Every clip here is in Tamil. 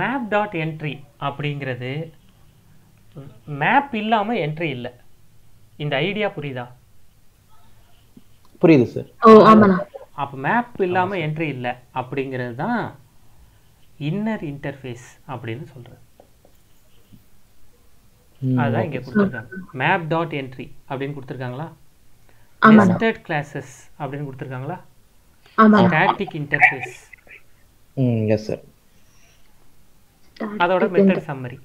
map dot entry அப்படிங்கிறது map இல்லாம entry இல்ல. இந்த ஐடியா புரியுதா? புரியுது சார். ஓ ஆமாண்ணா. அப்ப மேப் இல்லாம என்ட்ரி இல்ல அப்படிங்கிறது தான் இன்னர் இன்டர்ஃபேஸ் அப்படினு சொல்றது. அதான் இங்க கொடுத்திருக்காங்க. மேப் டாட் என்ட்ரி அப்படினு கொடுத்திருக்காங்களா? ஆமா. நெஸ்டட் கிளாसेस அப்படினு கொடுத்திருக்காங்களா? ஆமா. Static interface. Yes sir. அதோட மெத்தட் சம்மரி.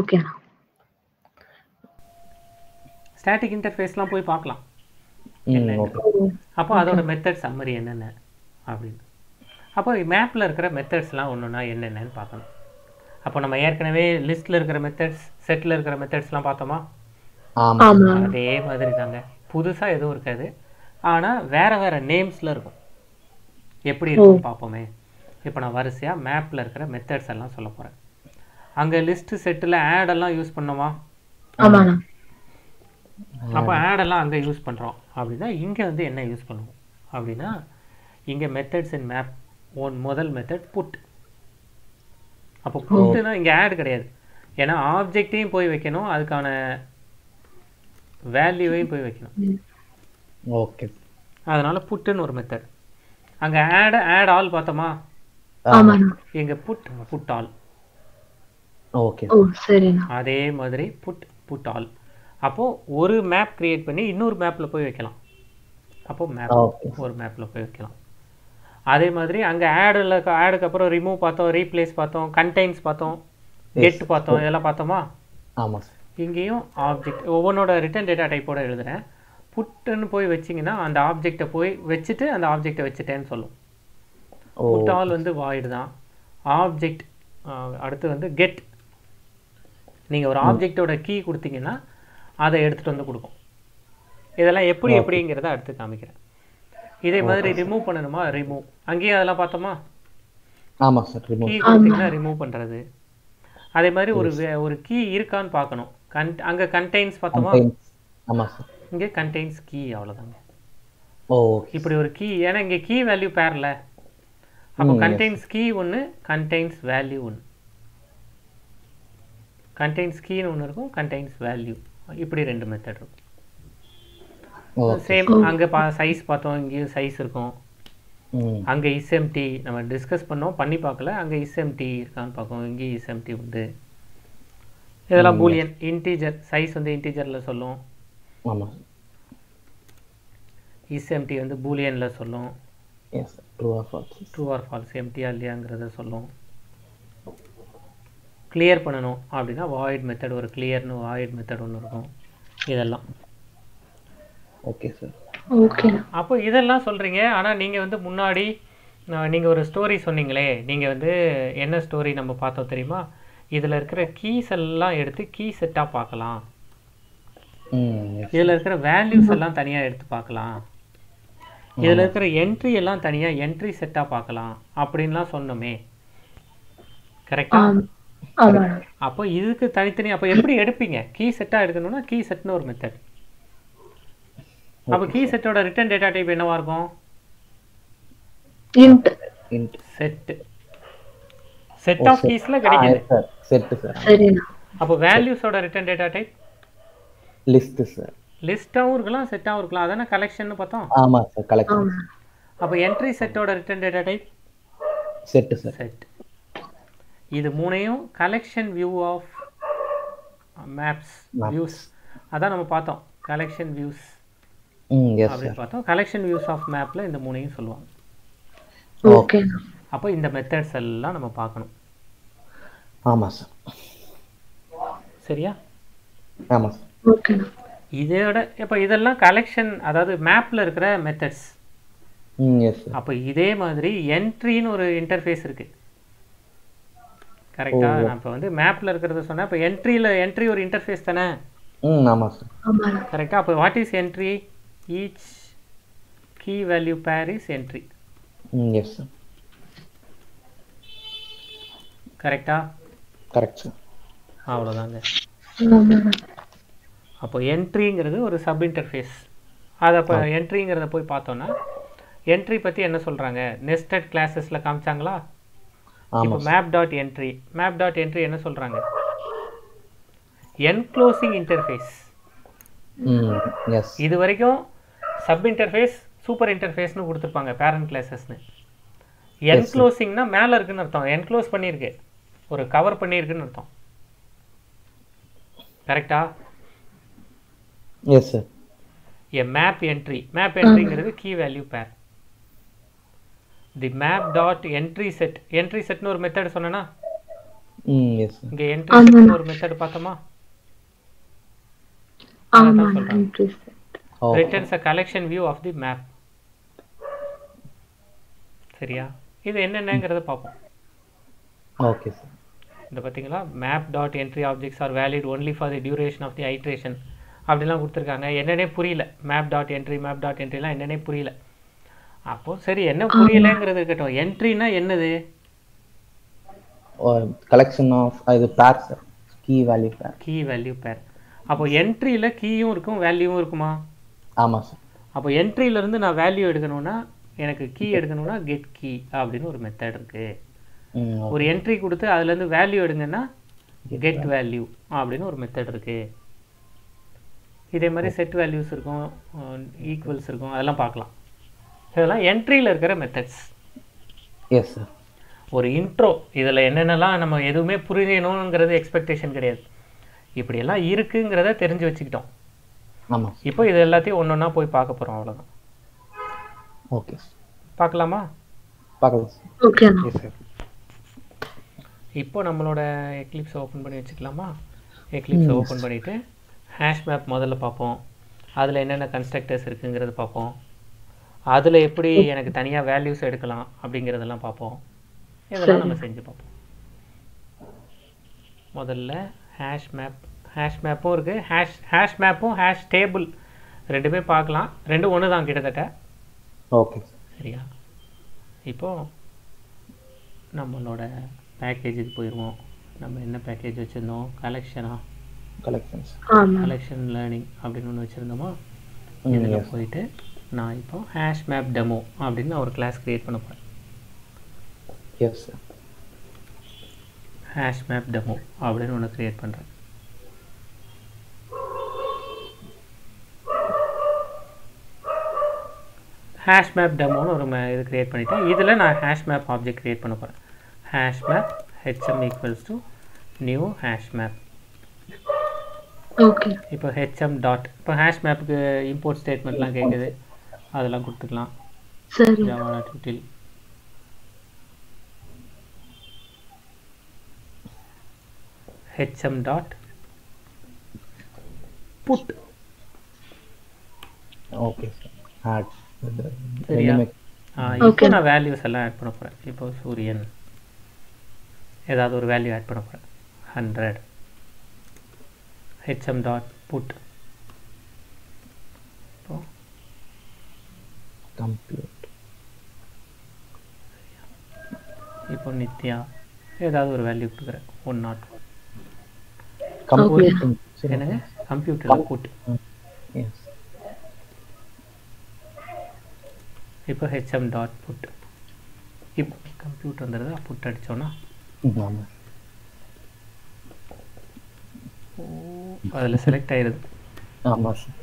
ஓகே. ஸ்டாட்டிக் இன்டர்ஃபேஸ்லாம் போய் பார்க்கலாம். அப்போ அதோட மெத்தட் சம்மரி என்னென்ன அப்படின்னு, அப்போ மேப்பில் இருக்கிற மெத்தட்ஸ்லாம் ஒன்றுனா என்னென்னு பார்க்கணும். அப்போ நம்ம ஏற்கனவே லிஸ்ட்டில் இருக்கிற மெத்தட்ஸ், செட்டில் இருக்கிற மெத்தட்ஸ்லாம் பார்த்தோமா? அதே மாதிரி தாங்க, புதுசாக எதுவும் இருக்காது, ஆனால் வேறு வேறு நேம்ஸில் இருக்கும். எப்படி இருக்குன்னு பார்ப்போமே. இப்போ நான் வரிசையாக மேப்பில் இருக்கிற மெத்தட்ஸ் எல்லாம் சொல்ல போகிறேன். அங்கே லிஸ்ட்டு செட்டில் ஆடெல்லாம் யூஸ் பண்ணோமா? அப்போ ஆடெல்லாம் அங்கே யூஸ் பண்ணுறோம் அப்படின்னா இங்கே வந்து என்ன யூஸ் பண்ணுவோம் அப்படின்னா, இங்கே மெத்தட்ஸ் இன் மேப் ஒன் முதல் மெத்தட் புட். அப்போ புட்டுனா இங்கே ஆட் கிடையாது, ஏன்னா ஆப்ஜெக்டையும் போய் வைக்கணும், அதுக்கான வேல்யூவையும் போய் வைக்கணும். ஓகே, அதனால் புட்டுன்னு ஒரு மெத்தட். அங்கே ஆட் ஆட் ஆல் பார்த்தோமா? இங்கே புட் புட் ஆல். ஓகே, அதே மாதிரி புட் புட் ஆல். அப்போ ஒரு மேப் கிரியேட் பண்ணி இன்னொரு மேப்ல போய் வைக்கலாம். அப்போ மேப் ஒரு மேப்ல போய் வைக்கலாம். அதே மாதிரி அங்கே ஆடுக்கு அப்புறம் ரிமூவ் பார்த்தோம், ரீப்ளேஸ் பார்த்தோம், கண்டெய்ன்ஸ் பார்த்தோம், கெட் பார்த்தோம், இதெல்லாம் பார்த்தோமா? ஆமாம் சார். இங்கேயும் ஆப்ஜெக்ட் ஒவ்வொன்னோட ரிட்டர்ன் டேட்டா டைப்போட எழுதுறேன். புட்டுன்னு போய் வச்சிங்கன்னா அந்த ஆப்ஜெக்டை போய் வச்சுட்டு அந்த ஆப்ஜெக்டை வச்சுட்டேன்னு சொல்லும். புட் ஆல் வந்து வாய்டு தான். ஆப்ஜெக்ட் அடுத்து வந்து கெட். நீங்கள் ஒரு ஆப்ஜெக்டோட கீ கொடுத்தீங்கன்னா அதை எடுத்துகிட்டு வந்து கொடுக்கும். இதெல்லாம் எப்படி எப்படிங்கிறத அடுத்து காமிக்கிறேன். இதே மாதிரி ரிமூவ் பண்ணணுமா? ரிமூவ் அங்கேயும் அதெல்லாம் பார்த்தோமா? ஆமாம் சார். கீ கொடுத்தீங்கன்னா ரிமூவ் பண்ணுறது. அதே மாதிரி ஒரு ஒரு கீ இருக்கான்னு பார்க்கணும். அங்கே கண்டெய்ன்ஸ் பார்த்தோமா? ஆமாம் சார். இங்கே கண்டெய்ன்ஸ் கீ, அவ்வளோதாங்க. ஓ, இப்படி ஒரு கீ, ஏன்னா இங்கே கீ வேல்யூ பேரில். அப்போ கண்டெய்ன்ஸ் கீ ஒன்று, கண்டெய்ன்ஸ் வேல்யூ ஒன்று. கண்டெய்ன்ஸ் கீன்னு ஒன்று இருக்கும், கண்டெய்ன்ஸ் வேல்யூ. இப்படி ரெண்டு மெத்தட் இருக்கும். சேம் அங்கே சைஸ் பார்த்தோம், இங்கேயும் சைஸ் இருக்கும். அங்கே இஸ்எம்டி நம்ம டிஸ்கஸ் பண்ணோம், பண்ணி பார்க்கல. அங்கே இஸ்எம்டி இருக்கான்னு பார்க்கணும், இங்கேயும் இஸ்எம்டி உண்டு. இதெல்லாம் பூலியன் இன்டீஜர் சைஸ் வந்து இன்டீஜரில் சொல்லும். ஆமாம். இஸ்எம்டி வந்து பூலியனில் சொல்லும். ட்ரூ ஆர் ஃபால்ஸ், எம்டியா இல்லையாங்கிறத சொல்லும். கிளியர் பண்ணணும் அப்படின்னா வாய்ட் மெத்தட், ஒரு கிளியர்னு வாய்ட் மெத்தட் ஒன்று இருக்கும். இதெல்லாம் ஓகே சார். ஓகே, அப்போ இதெல்லாம் சொல்கிறீங்க. ஆனால் நீங்கள் வந்து முன்னாடி நீங்கள் ஒரு ஸ்டோரி சொன்னீங்களே, நீங்கள் வந்து என்ன ஸ்டோரி நம்ம பார்த்தோம் தெரியுமா? இதில் இருக்கிற கீஸ் எல்லாம் எடுத்து கீ செட்டாக பார்க்கலாம், இதில் இருக்கிற வேல்யூஸ் எல்லாம் தனியாக எடுத்து பார்க்கலாம், இதில் இருக்கிற என்ட்ரி எல்லாம் தனியாக என்ட்ரி செட்டாக பார்க்கலாம் அப்படின்லாம் சொன்னோமே, கரெக்டா? அப்போ இதுக்கு தனித்தனி அப்போ எப்படி எடுப்பீங்க? கீ செட்டாக எடுக்கணும்னா கீ செட்னு ஒரு மெத்தட். அப்போ கீ செட்டோட ரிட்டர்ன் டேட்டா டைப் என்னவா இருக்கும்? Int. Int set. Set of கீஸ்ல கிடைக்குது செட் சார். சரிங்க. அப்போ வேல்யூஸோட return data type list sir. லிஸ்டாவும் இருக்கலாம், செட்டாவும் இருக்கலாம். அதானே கலெக்ஷன்னு பார்த்தோம். ஆமா சார், கலெக்ஷன். அப்போ என்ட்ரி செட்டோட return data type set sir. Set. இது மூணையும் collection view of maps views, அதான் நம்ம பார்த்தோம். கலெக்ஷன் வியூஸ் அப்படின்னு பார்த்தோம். கலெக்ஷன் வியூஸ் ஆஃப் மேப்பில் இந்த மூணையும் சொல்லுவாங்க. ஓகே, அப்போ இந்த மெத்தட்ஸ் எல்லாம் நம்ம பார்க்கணும். ஆமாம் சார். சரியா? ஆமாம் சார். ஓகே, இதோட இப்போ இதெல்லாம் கலெக்ஷன், அதாவது மேப்பில் இருக்கிற மெத்தட்ஸ். அப்போ இதே மாதிரி என்ட்ரின்னு ஒரு இன்டர்ஃபேஸ் இருக்குது, கரெக்டா? நான் இப்போ வந்து மேப்ல இருக்கிறத சொன்னேன். இப்போ என்ட்ரி ஒரு இன்டர்ஃபேஸ் தானே? ஆமாம் சார். கரெக்டா? அப்போ what is entry? Each key value pair is entry. Yes sir. கரெக்டா? Correct sir. அவ்வளோதாங்க. அப்போ என்ட்ரிங்கிறது ஒரு சப் இன்டர்ஃபேஸ். அதை இப்போ என்ட்ரிங்கிறத போய் பார்த்தோன்னா என்ட்ரி பற்றி என்ன சொல்கிறாங்க? நெஸ்டட் கிளாஸஸில் காமிச்சாங்களா? இப்போ map.entry என்ன சொல்றாங்க? Enclosing interface. எஸ், இது வரைக்கும் சப் இன்டர்ஃபேஸ், சூப்பர் இன்டர்ஃபேஸ்னு கொடுத்துருப்பாங்க பேரண்ட் கிளாஸஸ்னு. என்க்ளோசிங்னா மேலே இருக்குன்னு அர்த்தம், என்க்ளோஸ் பண்ணியிருக்கு, ஒரு கவர் பண்ணியிருக்குன்னு அர்த்தம். கரெக்டா? Yes sir. A map entry. Map entry is key value pair. The map dot entry set. Entry set no method is on. Yes. Entry set no method patama. Entry set. Oh. Returns a collection view of the map. Seriya. This is enna papa. Okay sir. The particular map dot entry objects are valid only for the duration of the iteration. அப்படிலாம் கொடுத்துருக்காங்க. என்னன்னே புரியல, map dot entry, map dot என்ட்ரிலாம் என்னன்னே புரியல. அப்போது சரி, என்ன புரியலைங்கிறது இருக்கட்டும், என்ட்ரினா என்னது? கலெக்ஷன் ஆஃப் இது pair sir, key value pair. Key value pair. அப்போ என்ட்ரியில் கீயும் இருக்கும் வேல்யூவும் இருக்குமா? ஆமாம் சார். அப்போ என்ட்ரியிலேருந்து நான் வேல்யூ எடுக்கணும்னா, எனக்கு கீ எடுக்கணும்னா கெட் கீ அப்படின்னு ஒரு மெத்தட் இருக்குது. ஒரு என்ட்ரி கொடுத்து அதுலேருந்து வேல்யூ எடுங்கன்னா கெட் வேல்யூ அப்படின்னு ஒரு மெத்தட் இருக்குது. இதே மாதிரி செட் வேல்யூஸ் இருக்கும், ஈக்குவல்ஸ் இருக்கும், அதெல்லாம் பார்க்கலாம். இதெல்லாம் என்ட்ரியில் இருக்கிற மெத்தட்ஸ். Yes sir. ஒரு இன்ட்ரோ, இதில் என்னென்னலாம் நம்ம எதுவுமே புரியணுங்கிறது எக்ஸ்பெக்டேஷன் கிடையாது, இப்படியெல்லாம் இருக்குங்கிறத தெரிஞ்சு வச்சுக்கிட்டோம். ஆமாம். இப்போ இது எல்லாத்தையும் ஒன்று ஒன்றா போய் பார்க்க போகிறோம், அவ்வளோதான். ஓகே, பார்க்கலாமா? பார்க்கலாம். Yes sir. இப்போ நம்மளோட எக்லிப்ஸை ஓப்பன் பண்ணி வச்சுக்கலாமா? எக்லிப்ஸை ஓப்பன் பண்ணிவிட்டு ஹேஷ் மேப் முதல்ல பார்ப்போம். அதில் என்னென்ன கன்ஸ்ட்ரக்டர்ஸ் இருக்குங்கிறது பார்ப்போம். அதில் எப்படி எனக்கு தனியாக வேல்யூஸ் எடுக்கலாம் அப்படிங்கிறதெல்லாம் பார்ப்போம். இதெல்லாம் நம்ம செஞ்சு பார்ப்போம். முதல்ல ஹேஷ் மேப், ஹேஷ் மேப்பும் இருக்குது, ஹேஷ் மேப்பும் ஹேஷ் டேபிள் ரெண்டுமே பார்க்கலாம். ரெண்டும் ஒன்று தான் கிட்டத்தட்ட. ஓகே சரியா? இப்போது நம்மளோட பேக்கேஜுக்கு போயிடுவோம். நம்ம என்ன பேக்கேஜ் வச்சுருந்தோம்? கலெக்ஷனா? கலெக்ஷன்ஸ், கலெக்ஷன் லேர்னிங் அப்படின்னு ஒன்று வச்சுருந்தோமா? இதில் போயிட்டு நான் இப்போ ஹேஷ் மேப் டெமோ அப்படின்னு ஒரு கிளாஸ் க்ரியேட் பண்ண போகிறேன். Yes sir. Hash map demo அப்படின்னு ஒன்று க்ரியேட் பண்ணுறேன். ஹேஷ் மேப் டெமோன்னு ஒரு இது க்ரியேட் பண்ணிவிட்டேன். இதில் நான் ஹேஷ் மேப் ஆப்ஜெக்ட் க்ரியேட் பண்ண போகிறேன். Hash map HM equals to new hash map. Okay. இப்போ ஹெச்எம் டாட், இப்போ ஹேஷ் மேப்புக்கு இம்போர்ட் ஸ்டேட்மெண்ட்லாம் கேட்குது, அதெல்லாம் கொடுத்துக்கலாம். சரி, Java dot util. HM dot put. Okay sir. சரியா? இப்போ நான் வேல்யூஸ் எல்லாம் ஆட் பண்ண போகிறேன். இப்போ சூரியன் ஏதாவது ஒரு வேல்யூ ஆட் பண்ண போகிறேன், 100. HM dot put complete. இப்போ நித்யா ஏதாவது ஒரு வேல்யூ கொடுக்குறேன், 101. கம்ப்யூட்டர் என்னங்க? Computer put. எஸ். இப்போ HM dot put. இப்போ கம்ப்யூட்டர்ங்கிறத புட் அடிச்சோம்னா அதில் செலக்ட் ஆகிடுது. ஆமாம் சார்.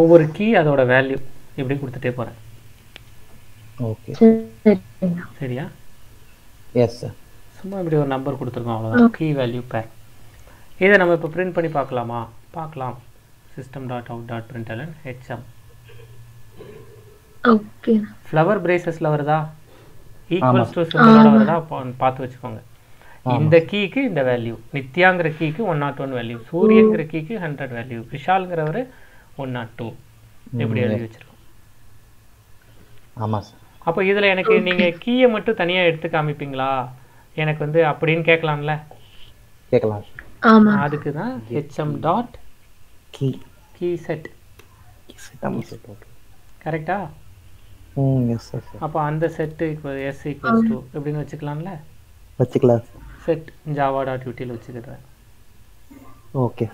ஒவ்வொரு கீ அதோட வேல்யூ இப்படி கொடுத்துட்டே போகிறேன். ஓகே சரியா? Yes sir. சும்மா இப்படி ஒரு நம்பர் கொடுத்துருக்கோம், அவ்வளோதான். கீ வேல்யூ பேர். இதை நம்ம இப்போ பிரிண்ட் பண்ணி பார்க்கலாமா? பார்க்கலாம். System dot out dot println HM. Okay. Flower பிரேசஸில் வருதா? ஈக்குவல்ஸ் டு சிம்பிளோட வருதா? பார்த்து வச்சுக்கோங்க. இந்த கீக்கு இந்த வேல்யூ, நித்யாங்கிற கீக்கு 101 வேல்யூ, சூரியங்கிற கீக்கு 100 வேல்யூ, விஷால்ங்கிறவர் 102. எப்படி எழுதி வச்சுருக்கோம்? ஆமாம் சார். அப்போ இதில் எனக்கு நீங்கள் கீயை மட்டும் தனியாக எடுத்து காமிப்பீங்களா எனக்கு வந்து அப்படின்னு கேட்கலாம்ல? கேட்கலாம். ஆமாம். அதுக்கு தான் HM dot key key set. கரெக்டா? அப்போ அந்த செட்டு எஸ் ஈக்குவல்ஸ் டூ எப்படின்னு வச்சுக்கலாம்ல? வச்சுக்கலாம். செட் ஜாவா டாட் யூட்டில் வச்சுக்கிறேன். ஓகே.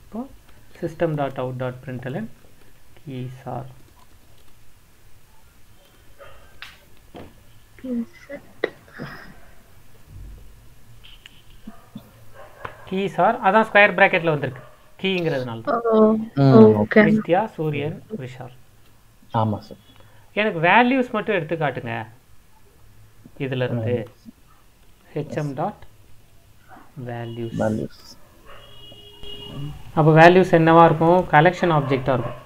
இப்போ system dot out dot println Keys are அதான் ஸ்கொயர் பிராக்கெட்ல வந்திருக்கு கீங்கிறதுனால. ஓகே. வித்யா சூரியன் விஷால். ஆமா சார். எனக்கு வேல்யூஸ் மட்டும் எடுத்து காட்டுங்க. இதுல இருந்து hm dot values. அப்ப வேல்யூஸ் என்னவா இருக்கும்? கலெக்ஷன் ஆப்ஜெக்ட்டா இருக்கும்.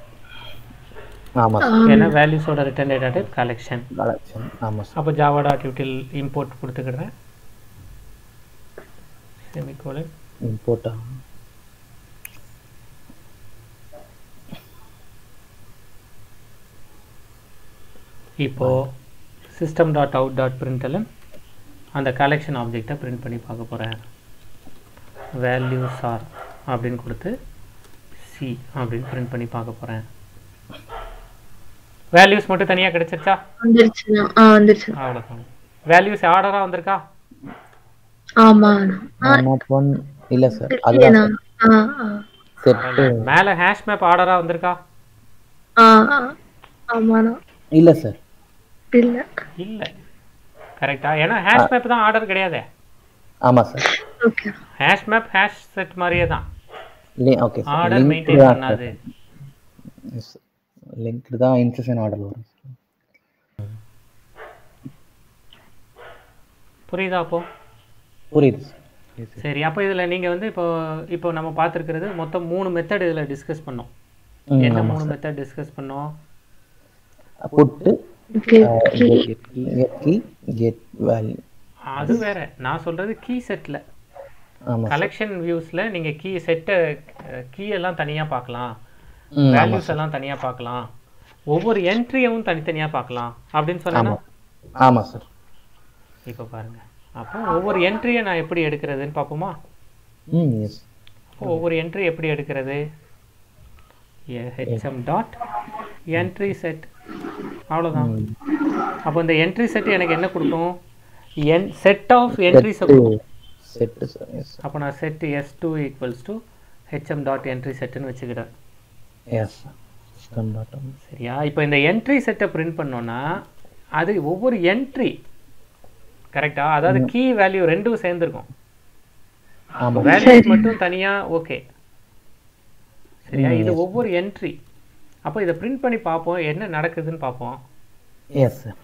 ஆமா சார். ஏனா வேல்யூஸ் ஓட return data type collection. Collection. ஆமா சார். அப்ப java.util import கொடுத்துக்கிறேன். செமிகோலன் import ஆகும். இப்போ system.out.println அந்த கலெக்ஷன் ஆப்ஜெக்ட்டை பிரிண்ட் பண்ணி பார்க்க போறேன். வேல்யூஸ் ஆர் அப்படினு கொடுத்து c அப்படினு பிரிண்ட் பண்ணி பார்க்க போறேன். வேல்யூஸ் மட்டும் தனியா கிடைச்சிருச்சா? வந்துருச்சு. வந்துருச்சு. அவ்வளவுதான். வேல்யூஸ் ஆர்டரா வந்திருக்கா? ஆமா. not one இல்ல சார். அதுதான். செட் மேல ஹாஷ் மேப் ஆர்டரா வந்திருக்கா? ஆமா இல்ல சார். இல்ல இல்ல கரெக்ட்டா? ஏனா ஹாஷ் மேப் தான் ஆர்டர் கிடையாது. ஆமா sir. Okay. Hash map hash set மாதிரியே தான். Okay sir. ஆர்டர் மெயின்டெய்ன் பண்ணாது. லிங்க் தான் இன்செஷன் ஆர்டர்ல வரும். புரியுதா அப்போ? புரியுது. சரி, அப்ப இதுல நீங்க வந்து இப்போ நம்ம பாத்துக்கிறது மொத்தம் 3 மெத்தட் இதுல டிஸ்கஸ் பண்ணோம். என்ன 3 மெத்தட் டிஸ்கஸ் பண்ணோம்? புட் get value அது வேற. நான் சொல்றது key setல. ஆமா. collection viewsல நீங்க key set key எல்லாம் தனியா பார்க்கலாம், values எல்லாம் தனியா பார்க்கலாம், ஒவ்வொரு என்ட்ரியும் தனித்தனியா பார்க்கலாம் அப்படினு சொன்னேனா? ஆமா சார். இப்போ பாருங்க. அப்போ ஒவ்வொரு என்ட்ரியை நான் எப்படி எடுக்கிறதுன்னு பாப்போமா? எஸ். அப்போ ஒவ்வொரு என்ட்ரி எப்படி எடுக்கிறது? hm dot entry set. அவ்வளவுதான். அப்ப இந்த என்ட்ரி செட் எனக்கு என்ன கொடுக்கும்? செட் ஆஃப் என்ட்ரிஸ் கொடுக்கும். Set sir. எஸ். அப்ப நான் செட் s2 = hm.entry setனு வெச்சிக்கிறேன். Yes sir. சரியா? இப்போ இந்த என்ட்ரி செட்டை பிரிண்ட் பண்ணோம்னா அது ஒவ்வொரு என்ட்ரி கரெக்ட்டா? அதாவது கீ வேல்யூ ரெண்டும் சேர்ந்து இருக்கும். ஆமா. வேல்யூ மட்டும் தனியா. ஓகே. சரியா? இது ஒவ்வொரு என்ட்ரி. அப்ப இத பிரிண்ட் பண்ணி பாப்போம் என்ன நடக்குதுன்னு பாப்போம். Yes sir.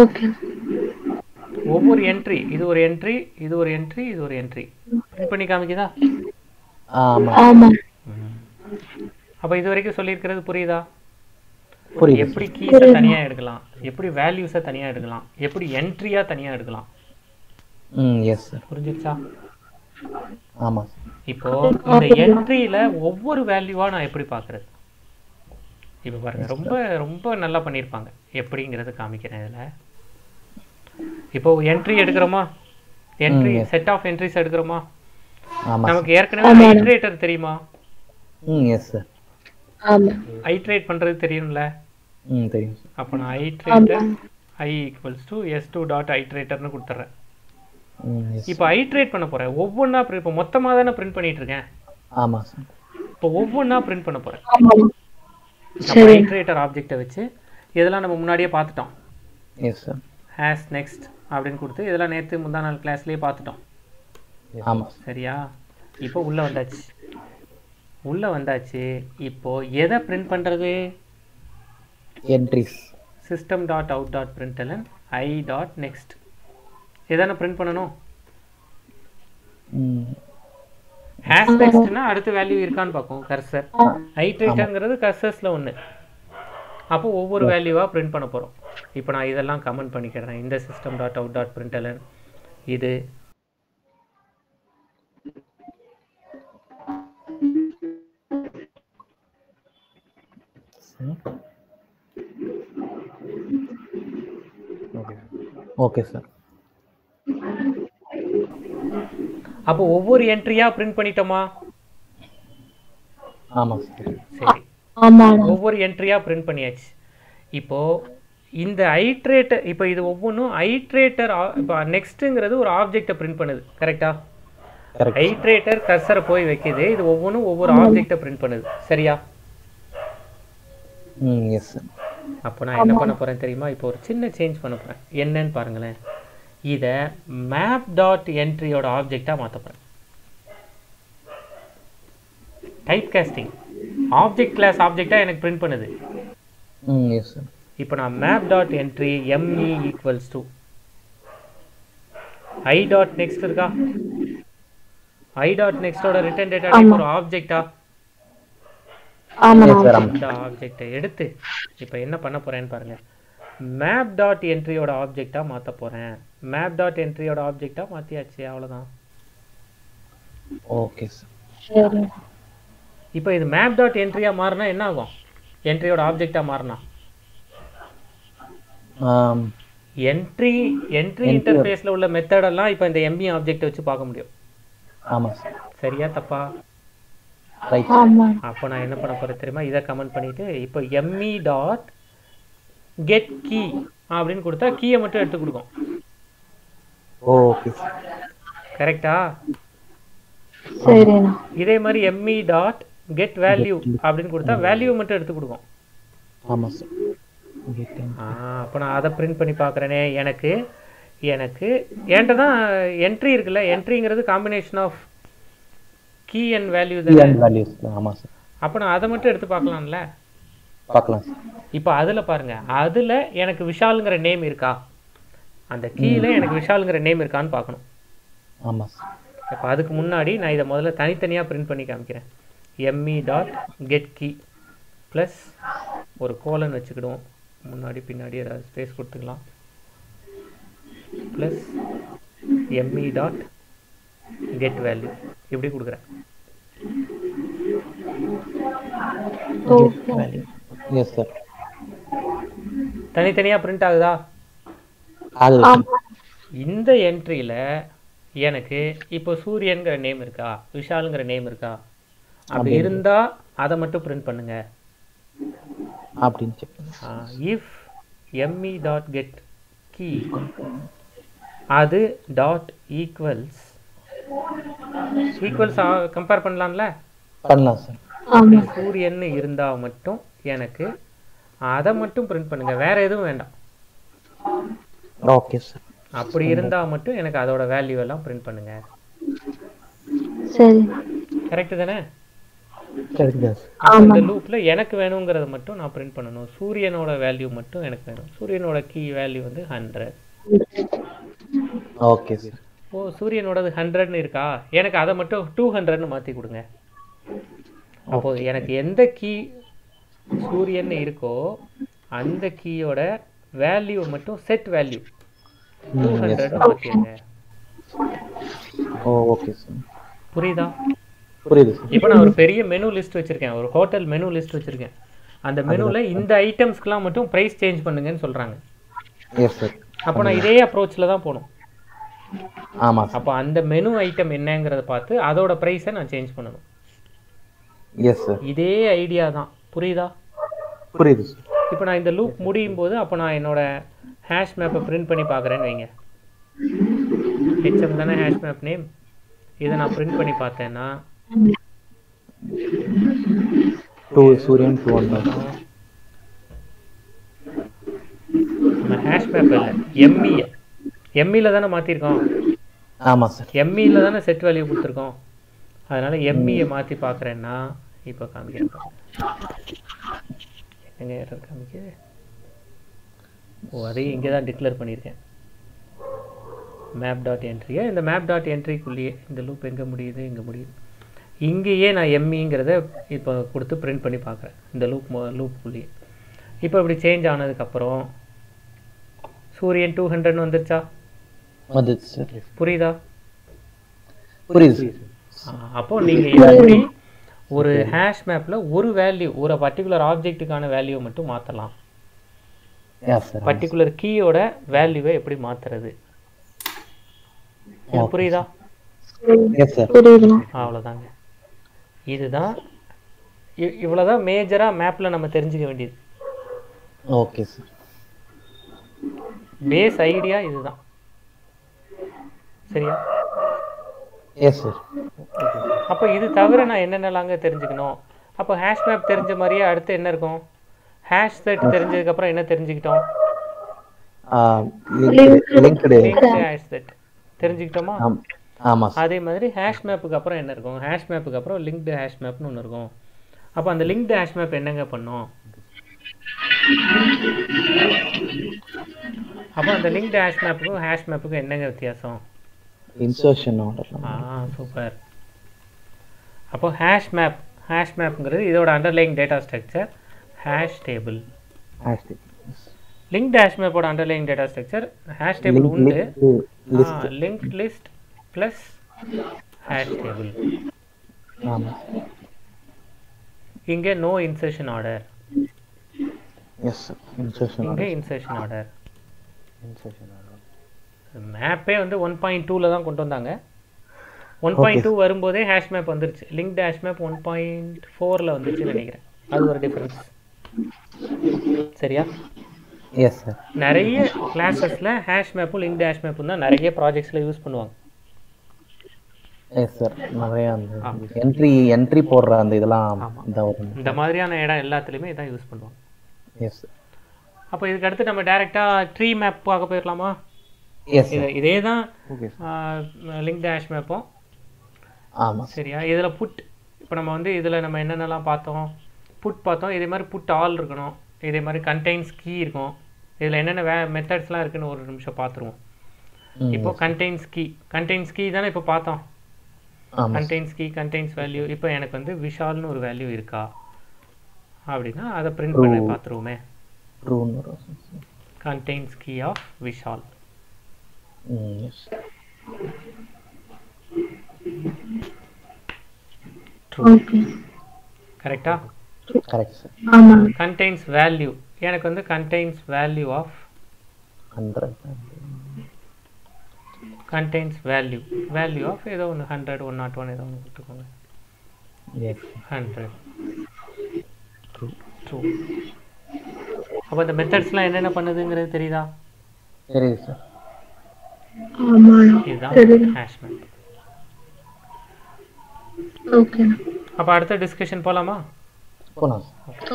ஓகே. ஒவ்வொரு என்ட்ரி, இது ஒரு என்ட்ரி, இது ஒரு என்ட்ரி, இது ஒரு என்ட்ரி. பிரிண்ட் பண்ணி காமிக்குதா? ஆமா. ஆமா. அப்ப இது வரைக்கும் சொல்லி இருக்கிறது புரியுதா? புரியுது. எப்படி கீஸை தனியா எடுக்கலாம், எப்படி வேல்யூஸை தனியா எடுக்கலாம், எப்படி என்ட்ரியா தனியா எடுக்கலாம். Yes sir. புரிஞ்சிருச்சா? ஆமா. இப்போ இந்த என்ட்ரியில ஒவ்வொரு வேல்யூவா நான் எப்படி பார்க்கிறது? இப்போ பாருங்க, ரொம்ப ரொம்ப நல்லா பண்ணியிருப்பாங்க. எப்படிங்கிறது காமிக்கிறேன் இதில். இப்போ என்ட்ரி எடுக்கிறோமா? என்ட்ரி செட் ஆஃப் என்ட்ரிஸ் எடுக்கிறோமா? நமக்கு ஏற்கனவே ஐட்ரேட்டர் தெரியுமா? Yes sir. ஆமா. ஐட்ரேட் பண்றது தெரியும்ல? தெரியும். அப்போ நான் ஐட்ரேட்டர் i = s2.iteratorனு கொடுத்துறேன். இப்போ ஐட்ரேட் பண்ண போறேன் ஒவ்வொன்னா. இப்போ மொத்தமாக தானே பிரிண்ட் பண்ணிட்டு இருக்கேன். ஆமா சார். இப்போ ஒவ்வொன்னா பிரிண்ட் பண்ண போறேன். நம்ம ஐட்ரேட்டர் ஆப்ஜெக்ட்டை வச்சு இதெல்லாம் நம்ம முன்னாடியே பார்த்துட்டோம். S sir. ஹாஷ் நெக்ஸ்ட் அப்படின்னு கொடுத்து இதெல்லாம் நேற்று முந்தா நாள் கிளாஸ்லேயே பார்த்துட்டோம். ஆமாம். சரியா? இப்போ உள்ளே வந்தாச்சு. உள்ளே வந்தாச்சு. இப்போது எதை பிரிண்ட் பண்ணுறது? Entries. System dot out dot println I dot next. எதான பிரிண்ட் பண்ணணும்? ஹாஷ் நெக்ஸ்ட்னா அடுத்து வேல்யூ இருக்கான்னு பார்க்கும் கர்சர். ஐட்ரேட்டர்ங்கிறது கர்சர்ஸ்ல ஒன்று. அப்போ ஒவ்வொரு வேல்யூவா பிரிண்ட் பண்ண போறோம். இப்போ நான் இதெல்லாம் கமெண்ட் பண்ணிக்கிறேன். இந்த system dot out dot println இது ஓகே சார். அப்போ ஒவ்வொரு என்ட்ரியா பிரிண்ட் பண்ணிட்டோமா? ஆமா சார். சரி. ஆமா, ஒவ்வொரு என்ட்ரியா பிரிண்ட் பண்ணியாச்சு. இப்போ இந்த ஐட்ரேட்டர், இப்போ இது ஒவ்வொண்ணு ஐட்ரேட்டர். இப்போ நெக்ஸ்ட்ங்கிறது ஒரு ஆப்ஜெக்ட்டை பிரிண்ட் பண்ணுது கரெக்ட்டா? ஐட்ரேட்டர் கர்சரை போய் வைக்குது. இது ஒவ்வொண்ணு ஒவ்வொரு ஆப்ஜெக்ட்டை பிரிண்ட் பண்ணுது. சரியா? Yes. அப்போ நான் என்ன பண்ண போகிறேன் தெரியுமா? இப்போ ஒரு சின்ன சேஞ்ச் பண்ண போகிறேன். என்னன்னு பாருங்களேன். இதை மேப் டாட் என்ட்ரியோட ஆப்ஜெக்டாக மாற்ற போகிறேன். டைப் காஸ்டிங் ஆப்ஜெக்ட் கிளாஸ் ஆப்ஜெக்டாக எனக்கு பிரிண்ட் பண்ணுது. Yes sir. இப்போ நான் map dot entry ME equals to I dot next இருக்கா? ஐ டாட் நெக்ஸ்டோட ரிட்டர்ன் டேட்டா டைப் ஒரு ஆப்ஜெக்டா? ஆமா சார். அந்த ஆப்ஜெக்ட்டை எடுத்து இப்போ என்ன பண்ண போறேன்னு பாருங்க. map dot entry ஓட ஆப்ஜெக்ட்டா மாத்த போறேன். map dot entry ஓட ஆப்ஜெக்ட்டா மாத்தியாச்சு, அவ்வளவுதான். Okay sir. இப்போ இது map dot entry ஆ மாறினா என்ன ஆகும்? entry ஓட ஆப்ஜெக்ட்டா மாறினா entry இன்டர்ஃபேஸ்ல உள்ள மெத்தட் எல்லாம் இப்போ இந்த ME ஆப்ஜெக்ட் வச்சு பார்க்க முடியும். ஆமா சார். சரியா தப்பா? ரைட். ஆமா. அப்ப நான் என்ன பண்ண போறேன் தெரியுமா? இத கமெண்ட் பண்ணிட்டு இப்போ me dot get key அப்படினு கொடுத்தா கீயை மட்டும் எடுத்து கொடுக்கும். Okay sir. கரெக்ட்டா? சரிண்ணா. இதே மாதிரி me dot get value அப்படினு கொடுத்தா வேல்யூ மட்டும் எடுத்து கொடுக்கும். ஆமா சார். get. அப்ப நான் அத பிரிண்ட் பண்ணி பார்க்கறேனே, எனக்கு ஏன்ட்ட தான் என்ட்ரி இருக்குல்ல. என்ட்ரிங்கிறது combination of key and value தான். ஆமா சார். அப்போ நான் அதை மட்டும் எடுத்து பார்க்கலாம்ல. பார்க்கலாம் சார். இப்போ அதில் பாருங்க, அதில் எனக்கு விஷாலுங்கிற நேம் இருக்கா, அந்த கீயில் எனக்கு விஷாலுங்கிற நேம் இருக்கான்னு பார்க்கணும். ஆமா சார். இப்போ அதுக்கு முன்னாடி நான் இதை முதல்ல தனித்தனியாக பிரிண்ட் பண்ணி காமிக்கிறேன். ME dot get key plus ஒரு கோலன் வச்சுக்கிடுவோம், முன்னாடி பின்னாடி ஏதாவது ஸ்பேஸ் கொடுத்துக்கலாம். plus me dot get value இப்படி குடுக்குறேன். yes sir. தனித்தனியா print ஆகுதா? ஆகுது. இந்த என்ட்ரியில எனக்கு இப்போ சூரியன்ங்கற நேம் இருக்கா, விஷால்ங்கற நேம் இருக்கா, அப்படி இருந்தா அத மட்டும் print பண்ணுங்க அப்படினு செக் பண்ணுங்க. if me dot get key அது dot equals கம்பேர் பண்ணலாம்ல. பண்ணலாம் சார். ஆமா. சூரியன் இருந்தா மட்டும் எனக்கு அத மட்டும் பிரிண்ட் பண்ணுங்க, வேற எதுவும் வேண்டாம். Okay sir. அப்படி இருந்தா மட்டும் எனக்கு அதோட வேல்யூ எல்லாம் பிரிண்ட் பண்ணுங்க. சரி. கரெக்ட் தானே? Correct sir. அந்த லூப்ல எனக்கு வேணும்ங்கறத மட்டும் நான் பிரிண்ட் பண்ணனும். சூரியனோட வேல்யூ மட்டும் எனக்கு வேணும். சூரியனோட கீ வேல்யூ வந்து 100. Okay sir. ஓ, சூரியனோடது 100 னு இருக்கா, எனக்கு அதை மட்டும் 200 னு மாத்தி கொடுங்க. அப்போ எனக்கு எந்த கீ சூரியன் இருக்கோ அந்த கீயோட வேல்யூ மட்டும் செட் வேல்யூ 200 னு மாத்திடுங்க. Okay sir. புரியுதா? புரியுது. இப்போ நான் ஒரு பெரிய மெனு லிஸ்ட் வச்சிருக்கேன், ஒரு ஹோட்டல் மெனு லிஸ்ட் வச்சிருக்கேன். அந்த மெனுல இந்த ஐட்டம்ஸ்க்குலாம் மட்டும் பிரைஸ் சேஞ்ச் பண்ணுங்கன்னு சொல்றாங்க. Yes sir. அப்போ நான் இதே அப்ரோச்ல தான் போணும். ஆமா. அப்போ அந்த மெனு ஐட்டம் என்னங்கறத பார்த்து அதோட பிரைஸை நான் சேஞ்ச் பண்ணனும். Yes sir. இதே ஐடியா தான். புரியுதா? புரியுது சார். இப்போ நான் இந்த லூப் முடியும் போது அப்போ நான் என்னோட ஹாஷ் மேப்பை பிரிண்ட் பண்ணி பார்க்கறேன்னு வைங்க. HM தான ஹாஷ் மேப் நேம். இத நான் பிரிண்ட் பண்ணி பார்த்தேன்னா 2 சூரியன் 200 ஹாஷ் மேப் இல்ல, ME ல தான மாத்தி இருக்கோம். ஆமா சார். ME ல தான செட் வேல்யூ கொடுத்திருக்கோம். அதனால ME ய மாத்தி பார்க்கறேன்னா இப்போ காமிக்கிறேன். எங்க எரர் காமிக்குது? ஓ, அதே இங்க தான் டிக்ளேர் பண்ணிருக்கேன். map.entry இந்த map.entry குள்ளேயே இந்த லூப் எங்க முடியுது, இங்க முடியுது. இங்கேயே நான் ME ங்கறதை இப்போ கொடுத்து பிரிண்ட் பண்ணி பார்க்கறேன் இந்த லூப் குள்ளேயே. இப்போ இப்படி சேஞ்ச் ஆனதுக்கு அப்புறம் சூரியன் 200 னு வந்துச்சா? வந்துச்சு சார். புரியுதா? புரியுது. அப்போ நீங்க இப்படி ஒரு ஹாஷ் மேப்ல ஒரு வேல்யூ, ஒரு பர்టిక్యులர் ஆப்ஜெக்ட்டுக்கான வேல்யூ மட்டும் மாத்தலாம். Yes sir. பர்టిక్యులர் கீயோட வேல்யூவை எப்படி மாத்துறது? புரியுதா? Yes sir. புரியுது. அவ்வளவுதாங்க. இதுதான், இவ்வளவுதான் மேஜரா மேப்ல நம்ம தெரிஞ்சிக்க வேண்டியது. Okay sir. பேஸ் ஐடியா இதுதான். சரியா? Yes sir. அப்போ இது தவிர நான் என்னென்னலாங்க தெரிஞ்சுக்கணும்? அப்போ ஹாஷ் மேப் தெரிஞ்ச மாதிரியே அடுத்து என்ன இருக்கும்? hash set தெரிஞ்சதுக்கு அப்புறம் என்ன தெரிஞ்சிட்டோம்? linked hash set தெரிஞ்சிட்டோமா? ஆமா. அதே மாதிரி ஹாஷ் மேப்புக்கு அப்புறம் என்ன இருக்கும்? ஹாஷ் மேப்புக்கு அப்புறம் linked hash map னு ஒன்னு இருக்கும். அப்ப அந்த linked hash map என்னங்க பண்ணும்? அப்ப அந்த linked hash mapக்கும் hash mapக்கும் என்னங்க வித்தியாசம்? insertion order. சூப்பர். அப்போ hash mapங்கிறது இதோட underlying data structure hash table. hash table. linked hash map ஓட underlying data structure hash table உண்டு. linked list plus hash table. ஆமா. இங்க no insertion order. yes sir. insertion order. இங்க insertion order. insertion order. மேப்பே வந்து 1.2 ல தான் கொண்டு வந்தாங்க. 1.2 வரும்போதே hash map வந்துருச்சு. linked hash map 1.4 ல வந்துச்சு நினைக்கிறேன். அது ஒரு டிஃபரன்ஸ் சரியா? Yes sir. நிறைய கிளாसेसல hash map linked hash map தான் நிறைய ப்ராஜெக்ட்ஸ்ல யூஸ் பண்ணுவாங்க. Yes sir. நிறைய அந்த என்ட்ரி போடுற அந்த இதெல்லாம் இந்த மாதிரியான இடம் எல்லாத்துலயுமே இதான் யூஸ் பண்ணுவாங்க. Yes sir. அப்ப இதுக்கு அடுத்து நம்ம டைரக்ட்டா tree map பார்க்க போயிரலாமா? எஸ். இதே தான் linked hash map. ஆமா சரியா? இதல புட் இப்போ நம்ம வந்து இதல நம்ம என்னன்னலாம் பார்த்தோம்? புட் பார்த்தோம். இதே மாதிரி புட் ஆல் இருக்கணும். இதே மாதிரி கண்டெய்ன்ஸ் கீ இருக்கும். இதல என்னென்ன மெத்தட்ஸ்லாம் இருக்குன்னு ஒரு நிமிஷம் பாத்துருவோம். இப்போ கண்டெய்ன்ஸ் கீ தான இப்போ பார்த்தோம். ஆமா. Contains key contains value. இப்போ எனக்கு வந்து விஷால்னு ஒரு வேல்யூ இருக்கா அப்படினா அத பிரிண்ட் பண்ணி பாத்துருவோமே. ட்ரூ னு contains key of Vishal. Yes. கரெக்ட்டா? Correct sir. ஆமா. Contains value. எனக்கு வந்து contains value of 100. Contains value value of ஏதோ 100 101 ஏதோ கொடுத்துக்கோங்க. எஸ் 100. True true. அப்ப அந்த மெத்தட்ஸ்லாம் என்னென்ன பண்ணுதுங்கிறது தெரியுதா? தெரியுது சார். ஆமா தெரியுது. Hash map. ஓகே. அப்ப அடுத்த டிஸ்கஷன் போலாமா? போலாம்.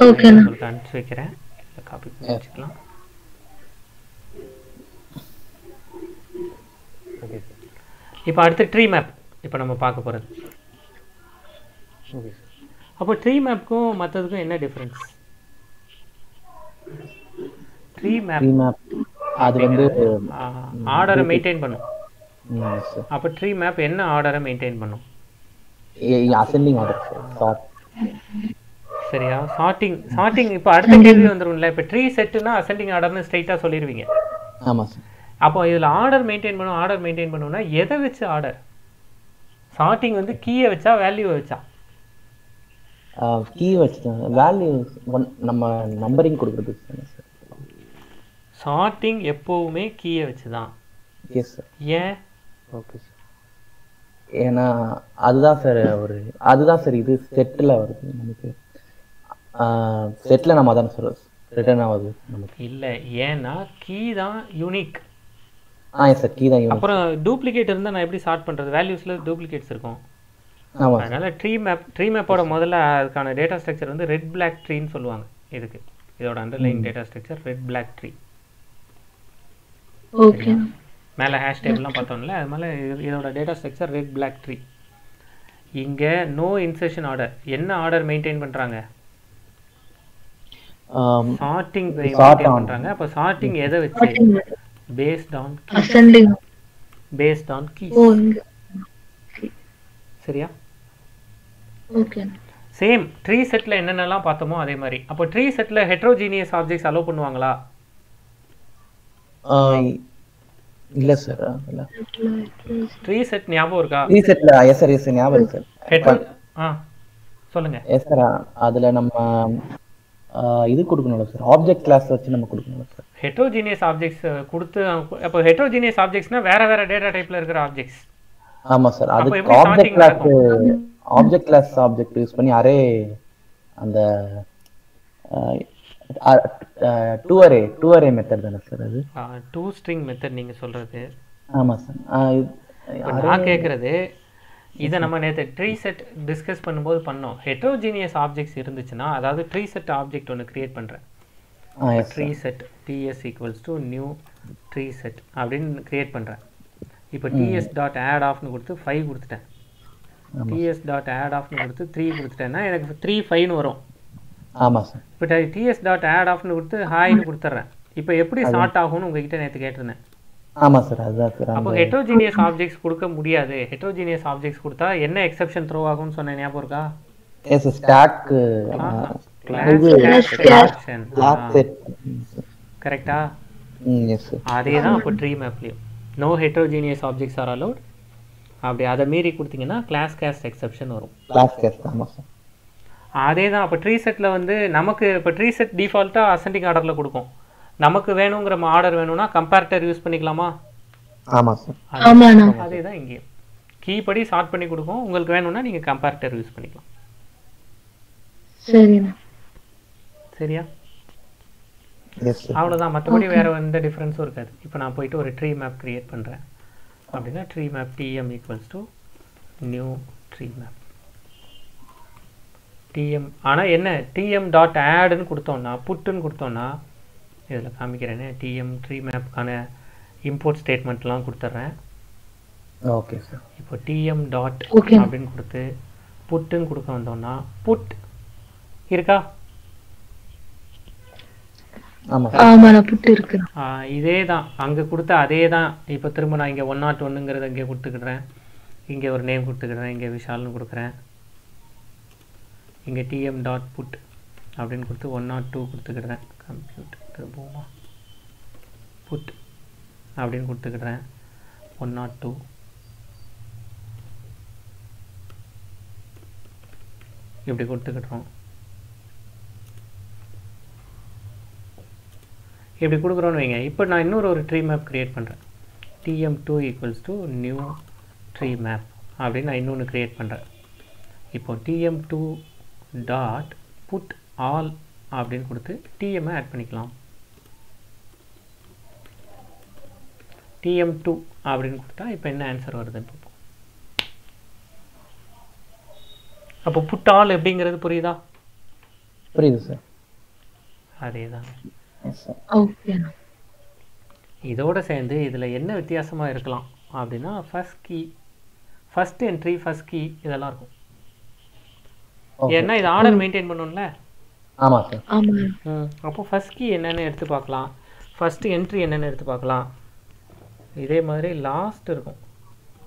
ஓகே. நான் கான்சி வைக்கிறேன். இத காப்பி பண்ணி வச்சுக்கலாம். ஓகே. இப்போ அடுத்து ட்ரீ மேப் இப்போ நம்ம பார்க்க போறது. ஓகே. அப்ப ட்ரீ மேப்க்கும் மத்ததுக்கும் என்ன டிஃபரன்ஸ்? ட்ரீ மேப் அது வந்து ஆர்டரை மெயின்டெய்ன் பண்ணும். Yes sir. அப்ப ட்ரீ மேப் என்ன ஆர்டரை மெயின்டெய்ன் பண்ணும்? Ascending order sir. சரியா? சார்ட்டிங் இப்போ அடுத்த கேள்வி வந்துரும்ல. இப்போ ட்ரீ செட்னா அசெண்டிங் ஆர்டர்னு ஸ்ட்ரைட்டா சொல்லிடுவீங்க. ஆமா சார். அப்போ இதுல ஆர்டர் மெயின்டெய்ன் பண்ணுனா எதை வச்சு ஆர்டர்? சார்ட்டிங் வந்து கீயை வச்சா வேல்யூவை வச்சா? கீ வச்சா வேல்யூ நம்ம நம்பரிங் கொடுக்கிறது சார். சார்ட்டிங் எப்பவுமே கீயை வச்சு தான். Yes sir. ஏன்? Okay sir. ஏனா அதுதான் சார் இது செட்ல வருது நமக்கு. செட்ல நம்ம அதான் சார் ரிட்டர்ன் ஆகுது நமக்கு. இல்ல ஏனா கீ தான் யூனிக். Yes sir. கீ தான் யூனிக். அப்புறம் டூப்ளிகேட் இருந்தா நான் எப்படி சார்ட் பண்றது? வேல்யூஸ்ல டூப்ளிகேட்ஸ் இருக்கும். ஆமா. அதனால ட்ரீ மேப்போட முதல்ல அதற்கான டேட்டா ஸ்ட்ரக்சர் வந்து ரெட் பிளாக் ட்ரீ ன்னு சொல்லுவாங்க. இதுக்கு இதோட underline data structure red black tree. Okay. மேல ஹாஷ் டேபிள்லாம் பார்த்தோம்ல. அதனால இதோட data structure red black tree. இங்க நோ இன்சர்ஷன் ஆர்டர். என்ன ஆர்டர் மெயின்டெய்ன் பண்றாங்க? சார்ட்டிங் மெயின்டெய்ன் பண்றாங்க. அப்ப சார்ட்டிங் எதை வச்சு? Based on key. சரியா? ஓகே. சேம் ட்ரீ செட்ல என்னென்னலாம் பார்த்தோமோ அதே மாதிரி. அப்ப ட்ரீ செட்ல ஹெட்ரோஜீனியஸ் ஆப்ஜெக்ட்ஸ் அலோ பண்ணுவாங்களா? இல்ல சார். இல்ல. ட்ரீ செட் ஞாபகம் இருக்கா? ட்ரீ செட்ல எஸ் ஞாபகம் இருக்கு சார். சொல்லுங்க. Yes sir. அதுல நம்ம இது கொடுக்கணும் சார். ஆப்ஜெக்ட் கிளாஸ் வச்சு நம்ம கொடுக்கணும் சார். ஹெட்ரோஜீனியஸ் ஆப்ஜெக்ட்ஸ் கொடுத்து அப்ப ஹெட்ரோஜீனியஸ் ஆப்ஜெக்ட்ஸ்னா வேற டேட்டா டைப்ல இருக்கிற ஆப்ஜெக்ட்ஸ். ஆமா சார். அது ஆப்ஜெக்ட் கிளாஸ் ஆப்ஜெக்ட் யூஸ் பண்ணி அரே அந்த 2 array method தான சார் அது? 2 string method நீங்க சொல்றது. ஆமா சார். நான் கேக்குறது இத நம்ம நேத்து ட்ரீ செட் டிஸ்கஸ் பண்ணும்போது பண்ணோம். ஹெட்ரோஜீனியஸ் ஆப்ஜெக்ட்ஸ் இருந்துச்சுனா அதாவது ட்ரீ செட் ஆப்ஜெக்ட் ஒன்னு கிரியேட் பண்றேன். tree set ts equals to new tree set அப்படினு கிரியேட் பண்றேன். இப்போ ts.addoff னு கொடுத்து 5 கொடுத்துட்டேன். ts.addoff னு கொடுத்து 3 கொடுத்துட்டேன்னா எனக்கு 3 5 னு வரும். ஆமா சார். இப்போ ts.addoff னு கொடுத்து hi னு கொடுத்துறேன். இப்போ எப்படி சார்ட் ஆகும்னு உங்ககிட்ட நேத்து கேட்டிருந்தேன். ஆமா சார், அதுதான் சார். அப்போ ஹெட்டரோஜீனியஸ் ஆப்ஜெக்ட்ஸ் கொடுக்க முடியாது. ஹெட்டரோஜீனியஸ் ஆப்ஜெக்ட்ஸ் கொடுத்தா என்ன எக்ஸெப்ஷன் த்ரோ ஆகும்னு சொன்ன ஞாபகம் இருக்கா? எஸ், ஸ்டாக் கிளாஸ் எக்ஸெப்ஷன் கரெக்ட்டா? எஸ் சார், அதேதான். அப்போ ட்ரீ மேப்லயும் no heterogeneous objects are allowed. அப்படி அதை மீறி கொடுத்தீங்கன்னா கிளாஸ் கேஸ்ட் எக்ஸெப்ஷன் வரும். கிளாஸ் கேஸ்ட், ஆமா சார், அதேதான். அப்போ ட்ரீ செட்ல வந்து நமக்கு இப்போ ட்ரீ செட் டிஃபால்ட்டா அசெண்டிங் ஆர்டர்ல கொடுக்கும். நமக்கு வேணுங்கிற ஆர்டர் வேணும்னா கம்பேரேட்டர் யூஸ் பண்ணிக்கலாமா? ஆமா சார், ஆமா. அதேதான் இங்கே கீ படி சார்ட் பண்ணி கொடுக்கும். உங்களுக்கு வேணும்னா நீங்க கம்பேரேட்டர் யூஸ் பண்ணிக்கலாம். சரியா? சரியா? எஸ் சார், அவ்வளவுதான். மத்தபடி வேற எந்த டிஃபரன்ஸும் இருக்காது. இப்போ நான் போயிட்டு ஒரு ட்ரீ மேப் கிரியேட் பண்றேன் அப்படினா tree map tm = new tree map tm. ஆனா என்ன tm.add ன்னு கொடுத்தோம்னா put ன்னு கொடுத்தோம்னா இதில் காமிக்கிறேனே tm tree மேப்கான இம்போர்ட் ஸ்டேட்மெண்ட்லாம் கொடுத்துட்றேன். Okay sir. இப்போ tm டாட் அப்படின்னு கொடுத்து புட்டுன்னு கொடுக்க வந்தோம்னா புட் இருக்கா? இதே தான் அங்கே கொடுத்த அதே தான். இப்போ திரும்ப நான் இங்கே 101ங்கிறத இங்கே கொடுத்துக்கிடுறேன். இங்கே ஒரு நேம் கொடுத்துக்கிடுறேன். இங்கே விஷால்னு கொடுக்குறேன். இங்கே tm டாட் புட் அப்படின்னு கொடுத்து 102 கொடுத்துக்கிடுறேன். கம்ப்யூட் போமா புட் அப்படின்னு கொடுத்துக்கிட்டேன். 102 இப்படி கொடுத்துக்கிட்டோம். இப்படி கொடுக்குறோன்னு வைங்க. இப்போ நான் இன்னொரு ஒரு ட்ரீ மேப் கிரியேட் பண்ணுறேன். tm2 equals to new tree map அப்படின்னு நான் இன்னொன்று கிரியேட் பண்ணுறேன். இப்போ tm2 டாட் புட் ஆல் அப்படின்னு கொடுத்து tm ஆட் பண்ணிக்கலாம். tm2 அப்படினு கொடுத்தா இப்போ என்ன ஆன்சர் வருதுன்னு பார்ப்போம். அப்போ புட் ஆல் அப்படிங்கிறது புரியுதா? புரியுது சார், அதேதான். ஓகே, இதோட சேர்ந்து இதில் என்ன வித்தியாசமாக இருக்கலாம் அப்படின்னா first key, first entry, first key இதெல்லாம் இருக்கும். ஏன்னா இது ஆர்டர் மெயின்டைன் பண்ணணும்ல. ஆமாம் சார், ஆமாம். அப்போ ஃபர்ஸ்ட் கீ என்னென்னு எடுத்து பார்க்கலாம், ஃபர்ஸ்ட் என்ட்ரி என்னென்னு எடுத்து பார்க்கலாம். இதே மாதிரி லாஸ்ட் இருக்கும்.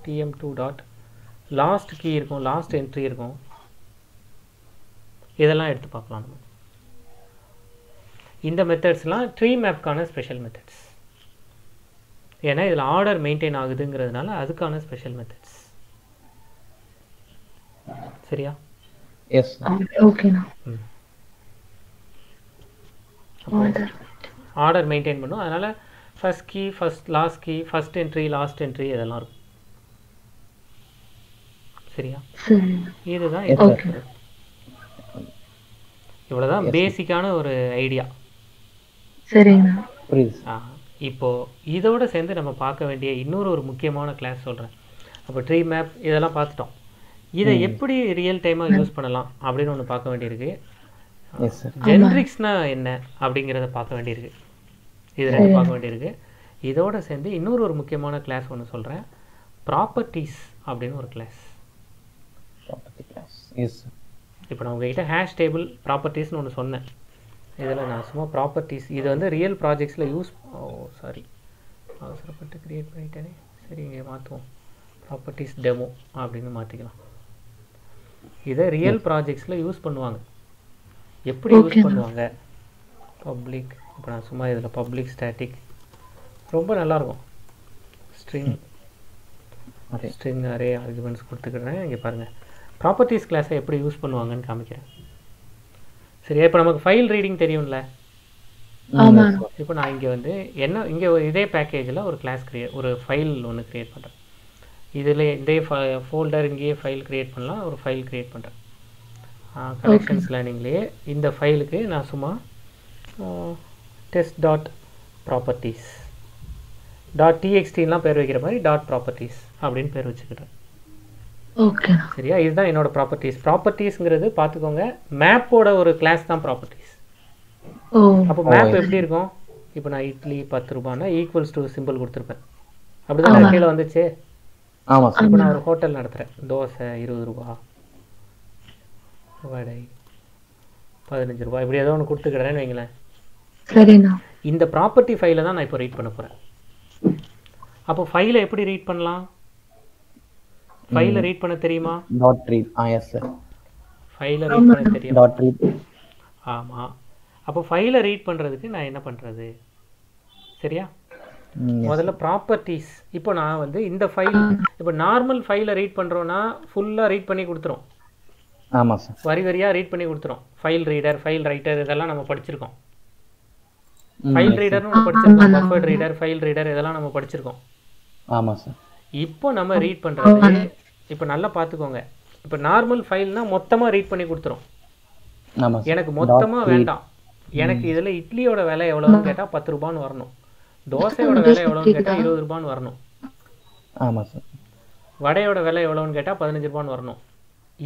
tm2 டாட் லாஸ்ட் கீ இருக்கும், லாஸ்ட் என்ட்ரி இருக்கும். இதெல்லாம் எடுத்து பார்க்கலாம். நம்ம இந்த மெத்தட்ஸ்லாம் ட்ரீ மேப்கான ஸ்பெஷல் மெத்தட்ஸ். ஏன்னா இதில் ஆர்டர் மெயின்டைன் ஆகுதுங்கிறதுனால அதுக்கான ஸ்பெஷல் மெத்தட்ஸ். சரியா? எஸ், ஓகேண்ணா. ஆர்டர் மெயின்டைன் பண்ணும். அதனால் first key, first last key, first entry, last entry இதெல்லாம் இருக்கும். சரியா? இதுதான் இவ்வளோதான் பேசிக்கான ஒரு ஐடியா. சரிங்க, புரியுது. இப்போது இதோட சேர்ந்து நம்ம பார்க்க வேண்டிய இன்னொரு ஒரு முக்கியமான கிளாஸ் சொல்கிறேன். அப்போ ட்ரீ மேப் இதெல்லாம் பார்த்துட்டோம். இதை எப்படி ரியல் டைமாக யூஸ் பண்ணலாம் அப்படின்னு ஒன்று பார்க்க வேண்டியிருக்கு. ஜெனரிக்ஸ்னா என்ன அப்படிங்கிறத பார்க்க வேண்டியிருக்கு. இது ரெண்டு பார்க்க வேண்டியிருக்கு. இதோட சேர்ந்து இன்னொரு ஒரு முக்கியமான கிளாஸ் ஒன்று சொல்கிறேன், ப்ராப்பர்ட்டிஸ் அப்படின்னு ஒரு கிளாஸ். இப்போ நான் உங்ககிட்ட ஹேஷ் டேபிள் ப்ராப்பர்ட்டிஸ்னு ஒன்று சொன்னேன். இதில் நான் சும்மா ப்ராப்பர்ட்டிஸ் இது வந்து ரியல் ப்ராஜெக்ட்ஸில் யூஸ் சாரி அவசரப்பட்டு கிரியேட் பண்ணிட்டேனே. சரி, இங்கே மாற்றுவோம். ப்ராப்பர்ட்டிஸ் டெமோ அப்படின்னு மாற்றிக்கலாம். இதை ரியல் ப்ராஜெக்ட்ஸில் யூஸ் பண்ணுவாங்க. எப்படி யூஸ் பண்ணுவாங்க? பப்ளிக், இப்போ நான் சும்மா இதில் பப்ளிக் ஸ்டாட்டிக் ரொம்ப நல்லாயிருக்கும். ஸ்ட்ரிங் அரே ஆர்குமெண்ட்ஸ் கொடுத்துக்கிறேன். இங்கே பாருங்கள் ப்ராப்பர்ட்டிஸ் கிளாஸை எப்படி யூஸ் பண்ணுவாங்கன்னு காமிக்கிறேன். சரியா? இப்போ நமக்கு ஃபைல் ரீடிங் தெரியும்ல. இப்போ நான் இங்கே வந்து என்ன இங்கே இதே பேக்கேஜில் ஒரு கிளாஸ் கிரியேட் ஒரு ஃபைல் ஒன்று கிரியேட் பண்ணுறேன். இதில் இதே ஃபோல்டர் இங்கேயே ஃபைல் கிரியேட் பண்ணலாம். ஒரு ஃபைல் கிரியேட் பண்ணுறேன். கலெக்ஷன்ஸ் லேர்னிங்லேயே இந்த ஃபைலுக்கு நான் சும்மா டெஸ்ட் டாட் ப்ராப்பர்ட்டிஸ் டாட் txtலாம் பேர் வைக்கிற மாதிரி டாட் ப்ராப்பர்ட்டிஸ் அப்படின்னு பேர் வச்சுக்கிட்டேன். ஓகே, சரியா? இதுதான் என்னோட ப்ராப்பர்ட்டிஸ். ப்ராப்பர்ட்டிஸ்ங்கிறது பார்த்துக்கோங்க, மேப்போட ஒரு கிளாஸ் தான் ப்ராப்பர்ட்டிஸ். அப்ப மேப் எப்படி இருக்கும்? இப்போ நான் இட்லி 10 ரூபானா ஈக்குவல்ஸ் டு சிம்பிள் கொடுத்திருப்பேன். அப்படிதான் கீழ வந்துச்சு. ஆமா சார். இப்போ நான் ஒரு ஹோட்டல் நடத்துறேன். தோசை 20 ரூபாய். வடை 15 ரூபாய். இப்படி ஏதோ ஒன்னு கொடுத்துக்கிறேன்னு வைங்களேன். சரிண்ணா. இந்த ப்ராப்பர்ட்டி ஃபைலை தான் நான் இப்போ ரீட் பண்ண போறேன். அப்ப ஃபைலை எப்படி ரீட் பண்ணலாம்? ஃபைலை ரீட் பண்ண தெரியுமா? Dot read. Yes sir. ஃபைலை ரீட் பண்ண தெரியும். Dot read. ஆமா. அப்ப ஃபைலை ரீட் பண்றதுக்கு நான் என்ன பண்றது? சரியா? முதல்ல ப்ராப்பர்ட்டிஸ். இப்போ நான் வந்து இந்த ஃபைல் இப்போ நார்மல் ஃபைலை ரீட் பண்றோம்னா ஃபுல்லா ரீட் பண்ணி கொடுத்துறோம். ஆமா சார். வரி வரியா ரீட் பண்ணி கொடுத்துறோம். ஃபைல் ரீடர், ஃபைல் ரைட்டர் இதெல்லாம் நம்ம படிச்சிருக்கோம். ஃபைல் ரீடர்னு நம்ம படிச்சிருக்கோம். பஃபர் ரீடர், ஃபைல் ரீடர் இதெல்லாம் நம்ம படிச்சிருக்கோம். ஆமா சார். இப்போ நம்ம ரீட் பண்றது இப்போ நல்லா பாத்துக்கோங்க. இப்போ நார்மல் ஃபைல்னா மொத்தமா ரீட் பண்ணி கொடுத்துறோம். ஆமா சார். எனக்கு மொத்தமா வேண்டாம். எனக்கு இதுல இட்லியோட விலை எவ்வளவுன்னு கேட்டா 10 ரூபான்னு வரணும். தோசையோட விலை எவ்வளவுன்னு கேட்டா 20 ரூபான்னு வரணும். ஆமா சார். வடையோட விலை எவ்வளவுன்னு கேட்டா 15 ரூபான்னு வரணும்.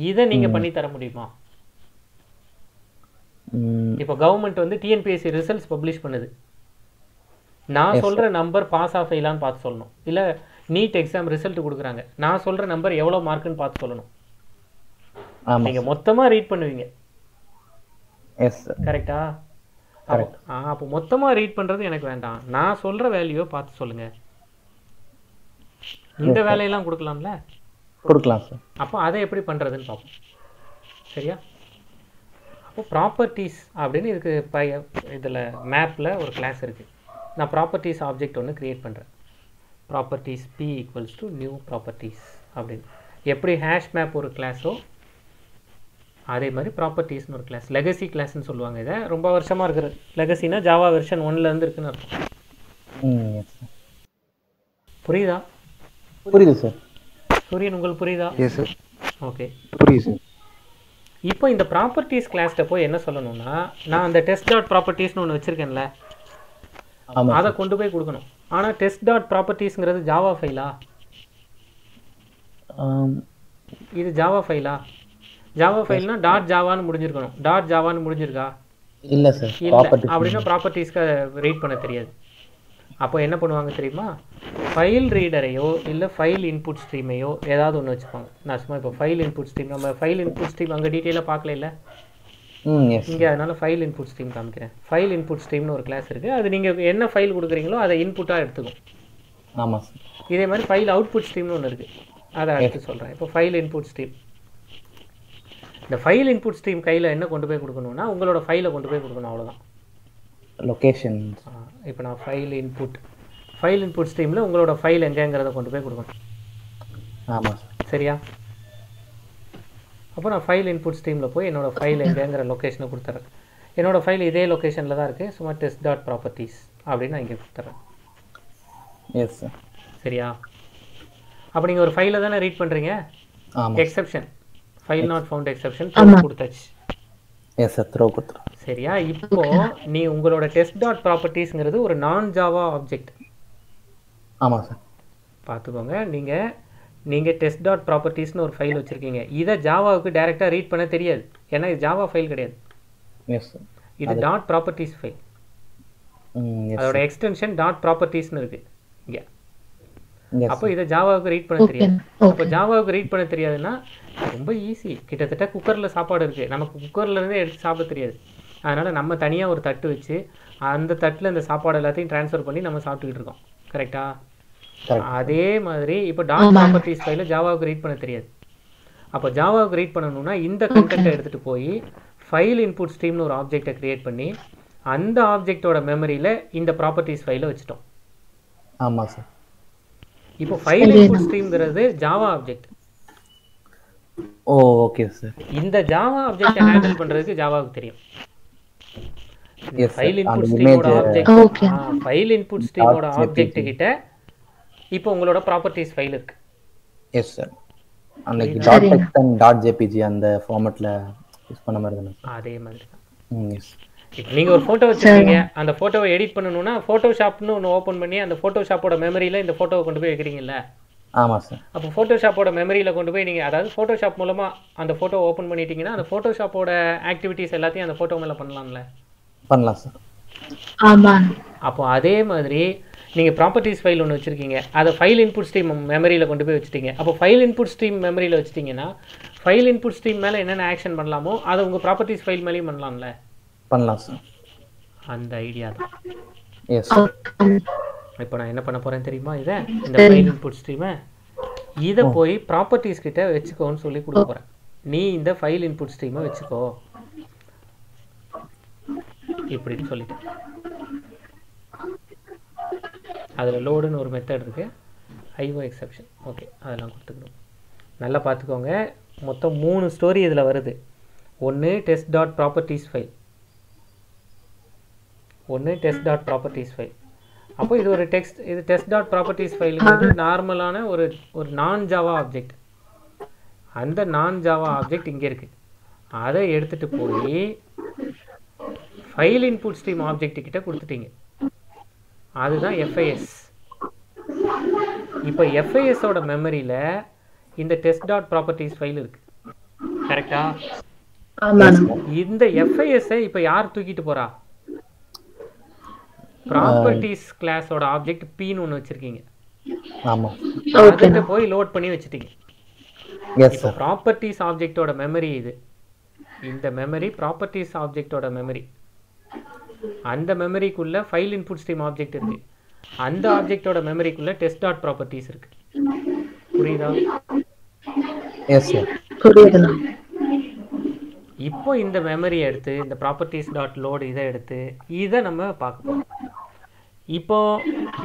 இத நீங்க பண்ணி தர முடியுமா? இப்போ கவர்மெண்ட் வந்து TNPSC ரிசல்ட்ஸ் பப்ளிஷ் பண்ணுது. நான் சொல்ற நம்பர் பாஸ் ஆஃப் ஃபெயிலான்னு பார்த்து சொல்லணும். இல்ல நீட் எக்ஸாம் ரிசல்ட் கொடுக்குறாங்க, நான் சொல்ற நம்பர் எவ்வளவு மார்க்குன்னு பார்த்து சொல்லணும். நீங்க மொத்தமா ரீட் பண்ணுவீங்க. Yes sir. கரெக்ட்டா? கரெக்ட். அப்ப மொத்தமா ரீட் பண்றது எனக்கு வேண்டாம். நான் சொல்ற வேல்யூவை பார்த்து சொல்லுங்க. இந்த வேலையெல்லாம் கொடுக்கலாம்ல? கொடுக்கலாம் சார். அப்ப அதை எப்படி பண்றதுன்னு பார்ப்போம். சரியா? அப்போ ப்ராப்பர்ட்டிஸ் அப்படின்னு இதுக்கு இதுல மேப்ல ஒரு கிளாஸ் இருக்கு. நான் ப்ராப்பர்ட்டிஸ் ஆப்ஜெக்ட் ஒன்று கிரியேட் பண்றேன். Properties p equals to new properties அப்படின்னு. எப்படி ஹேஷ் மேப் ஒரு கிளாஸோ அதே மாதிரி ப்ராப்பர்ட்டிஸ்னு ஒரு கிளாஸ், லெகசி கிளாஸ்ன்னு சொல்லுவாங்க. இதை ரொம்ப வருஷமாக இருக்கிற லெகசினா ஜாவா வெர்ஷன் 1லேருந்து இருக்குன்னு அர்த்தம். புரியுதா? புரியுது சார். சூரியன் உங்களுக்கு புரியுதா? Yes sir. ஓகே புரியுது சார். இப்போ இந்த ப்ராப்பர்ட்டிஸ் கிளாஸ்ட்ட போய் என்ன சொல்லணும்னா, நான் அந்த டெஸ்ட் டாட் ப்ராப்பர்ட்டிஸ்னு ஒன்று வச்சுருக்கேன்ல, அதை கொண்டு போய் கொடுக்கணும். ஆனால் டெஸ்ட் டாட் ப்ராப்பர்ட்டிஸ்ங்கிறது ஜாவா ஃபைலா? இது ஜாவா ஃபைலா? ஜாவா ஃபைல்னா டாட் ஜாவான்னு முடிஞ்சிருக்கணும். டாட் ஜாவான்னு முடிஞ்சிருக்கா? இல்லை சார். அப்படின்னா ப்ராப்பர்ட்டிஸ்க்கு ரீட் பண்ண தெரியாது. அப்போ என்ன பண்ணுவாங்க தெரியுமா? ஃபைல் ரீடரையோ இல்லை ஃபைல் இன்புட் ஸ்ட்ரீமையோ ஏதாவது ஒன்று வச்சுப்பாங்க. நான் சும்மா இப்போ ஃபைல் இன்புட் ஸ்ட்ரீம், நம்ம ஃபைல் இன்புட் ஸ்ட்ரீம் அங்கே டீட்டெயிலாக பார்க்கல இல்லை இங்கே, அதனால் ஃபைல் இன்புட் ஸ்ட்ரீம் காமிக்கிறேன். ஃபைல் இன்புட் ஸ்ட்ரீம்னு ஒரு கிளாஸ் இருக்குது. அது நீங்கள் என்ன ஃபைல் கொடுக்குறீங்களோ அதை இன்புட்டாக எடுத்துக்கும். ஆமாம் சார். இதே மாதிரி ஃபைல் அவுட்புட் ஸ்ட்ரீம்னு ஒன்று இருக்குது, அதை அடுத்து சொல்கிறேன். இப்போ ஃபைல் இன்புட் ஸ்ட்ரீம், இந்த ஃபைல் இன்புட் ஸ்ட்ரீம் கையில் என்ன கொண்டு போய் கொடுக்கணும்னா உங்களோட ஃபைலை கொண்டு போய் கொடுக்கணும். அவ்வளோதான். லொக்கேஷன். இப்போ நான் ஃபைல் இன்புட் ஸ்ட்ரீமில் உங்களோட ஃபைல் எங்கேங்கிறத கொண்டு போய் கொடுக்கணும். ஆமாம். சரியா? அப்போ நான் ஃபைல் இன்புட் ஸ்ட்ரீமில் போய் என்னோட ஃபைல் எங்கேங்கிற லொக்கேஷனை கொடுத்துறேன். என்னோடய ஃபைல் இதே லொக்கேஷனில் தான் இருக்குது. சும்மா டெஸ்ட் டாட் ப்ராப்பர்ட்டிஸ் அப்படின்னு நான் இங்கே கொடுத்துறேன். Yes sir. சரியா? அப்போ நீங்கள் ஒரு ஃபைலை தானே ரீட் பண்ணுறீங்க. Exception file not found exception கொடுத்தாச்சு. Yes sir. த்ரோ கொடுத்துறோம். சரியா? இப்போ நீ உங்களோட டெஸ்ட் டாட் ப்ராப்பர்ட்டிஸ்ங்கிறது ஒரு நான் ஜாவா ஆப்ஜெக்ட். ஆமாம் சார். பார்த்துக்கோங்க, நீங்கள் டெஸ்ட் டாட் ப்ராப்பர்ட்டிஸ்னு ஒரு ஃபைல் வச்சுருக்கீங்க. இதை ஜாவாவுக்கு டைரெக்டாக ரீட் பண்ண தெரியாது, ஏன்னா இது ஜாவா ஃபைல் கிடையாது. Yes sir. இது டாட் ப்ராப்பர்ட்டிஸ் ஃபைல், அதோட எக்ஸ்டென்ஷன் டாட் ப்ராப்பர்ட்டிஸ்னு இருக்குது இங்கே. அப்போ இதை ஜாவாவுக்கு ரீட் பண்ண தெரியாது. அப்போ ஜாவாவுக்கு ரீட் பண்ண தெரியாதுன்னா ரொம்ப ஈஸி. கிட்டத்தட்ட குக்கரில் சாப்பாடு இருக்குது, நமக்கு குக்கர்லேருந்தே எடுத்து சாப்பிட தெரியாது. அதனால் நம்ம தனியாக ஒரு தட்டு வச்சு அந்த தட்டில் இந்த சாப்பாடு எல்லாத்தையும் ட்ரான்ஸ்ஃபர் பண்ணி நம்ம சாப்பிட்டுக்கிட்டு இருக்கோம். கரெக்டாக? அதே மாதிரி இப்போ டாட் ப்ராப்பர்ட்டிஸ் ஃபைலில் ஜாவாவுக்கு ரீட் பண்ண தெரியாது. அப்போ ஜாவாவுக்கு ரீட் பண்ணணும்னா இந்த கண்டென்ட்டை எடுத்துகிட்டு போய் ஃபைல் இன்புட் ஸ்ட்ரீம்னு ஒரு ஆப்ஜெக்டை க்ரியேட் பண்ணி அந்த ஆப்ஜெக்டோட மெமரியில் இந்த ப்ராப்பர்ட்டிஸ் ஃபைலை வச்சுட்டோம். ஆமாம் சார். இப்போ ஃபைல் இன்புட் ஸ்ட்ரீம்ங்கிறது Java object. Oh okay sir. இந்த ஜாவா ஆப்ஜெக்ட்டை ஹேண்டில் பண்றதுக்கு ஜாவாவுக்கு தெரியும். ஃபைல் இன்புட் ஸ்ட்ரீமோட ஆப்ஜெக்ட் கிட்ட இப்போ உங்களோட ப்ராப்பர்ட்டிஸ் ஃபைல் இருக்கு. Yes sir. அன்னைக்கு .text and .jpg அந்த ஃபார்மட்ல யூஸ் பண்ண மாதிரி தான? அதே மாதிரி தான். எஸ். இப்போ நீங்க ஒரு போட்டோ வச்சிருக்கீங்க, அந்த போட்டோவை எடிட் பண்ணனும்னா போட்டோஷாப்னு ஒன்னு ஓபன் பண்ணி அந்த போட்டோஷாப்போட மெமரியில இந்த போட்டோவை கொண்டு போய் வைக்கிறீங்கல்ல? ஆமா சார். அப்போ போட்டோஷாப்போட மெமரியில கொண்டு போய் நீங்க, அதாவது போட்டோஷாப் மூலமா அந்த போட்டோ ஓபன் பண்ணிட்டீங்கன்னா அந்த போட்டோஷாப்போட ஆக்டிவிட்டீஸ் எல்லாத்தையும் அந்த போட்டோ மேல பண்ணலாம்ல? பண்ணலாம் சார். ஆமாம். அப்போ அதே மாதிரி நீங்கள் ப்ராப்பர்ட்டிஸ் ஃபைல் ஒன்று வச்சுருக்கீங்க, அதை ஃபைல் இன்புட் ஸ்ட்ரீம் மெமரியில் கொண்டு போய் வச்சுட்டீங்க. அப்போ ஃபைல் இன்புட் ஸ்ட்ரீம் மெமரியில் வச்சுட்டிங்கன்னா ஃபைல் இன்புட் ஸ்ட்ரீம் மேலே என்னென்ன ஆக்ஷன் பண்ணலாமோ அதை உங்கள் ப்ராப்பர்ட்டிஸ் ஃபைல் மேலேயும் பண்ணலாம்ல? பண்ணலாம் சார். அந்த ஐடியா தான். எஸ். இப்போ நான் என்ன பண்ண போகிறேன் தெரியுமா? இதை இந்த ஃபைல் இன்புட் ஸ்ட்ரீமை இதை போய் ப்ராப்பர்ட்டிஸ் கிட்டே வச்சுக்கோன்னு சொல்லி கொடுக்க போகிறேன். நீ இந்த ஃபைல் இன்புட் ஸ்ட்ரீமை வச்சுக்கோ இப்படின்னு சொல்லிட்டேன். அதில் லோடுன்னு ஒரு மெத்தட் இருக்குது, ஐஓ எக்ஸப்ஷன். ஓகே, அதெல்லாம் கொடுத்துக்கணும். நல்லா பார்த்துக்கோங்க, மொத்தம் 3 ஸ்டோரி இதில் வருது. ஒன்று டெஸ்ட் டாட் ப்ராப்பர்ட்டிஸ் ஃபைல், அப்போ இது ஒரு டெக்ஸ்ட். இது டெஸ்ட் டாட் ப்ராப்பர்ட்டிஸ் ஃபைலுங்கிறது நார்மலான ஒரு நான் ஜாவா ஆப்ஜெக்ட். அந்த நான் ஜாவா ஆப்ஜெக்ட் இங்கே இருக்குது. அதை எடுத்துகிட்டு போய் ஃபைல் இன்புட் ஸ்ட்ரீம் ஆப்ஜெக்ட் கிட்ட கொடுத்துட்டீங்க. அதுதான் FIS. இப்போ FISஓட மெமரியில் இந்த டெஸ்ட் டாட் ப்ராப்பர்ட்டிஸ் ஃபைல் இருக்குது, கரெக்டா? இந்த FISஐ இப்போ யார் தூக்கிட்டு போகிறா? ப்ராப்பர்ட்டிஸ் கிளாஸோட ஆப்ஜெக்ட் பின்னு ஒன்று வச்சுருக்கீங்க, அதில் போய் லோட் பண்ணி வச்சுட்டீங்க. இப்போ ப்ராப்பர்ட்டிஸ் ஆப்ஜெக்டோட மெமரி இது. இந்த மெமரி ப்ராப்பர்ட்டிஸ் ஆப்ஜெக்டோட மெமரி. அந்த மெமரிக்குள்ளே ஃபைல் இன்புட் ஸ்ட்ரீம் ஆப்ஜெக்ட் இருக்குது, அந்த ஆப்ஜெக்டோட மெமரிக்குள்ளே டெஸ்ட் டாட் ப்ராப்பர்ட்டிஸ் இருக்கு. புரியுதா? எஸ் சார், புரியுது. இப்போ இந்த மெமரியை எடுத்து இந்த ப்ராப்பர்ட்டிஸ் டாட் லோடு இதை எடுத்து இதை நம்ம பார்க்க போகிறோம்.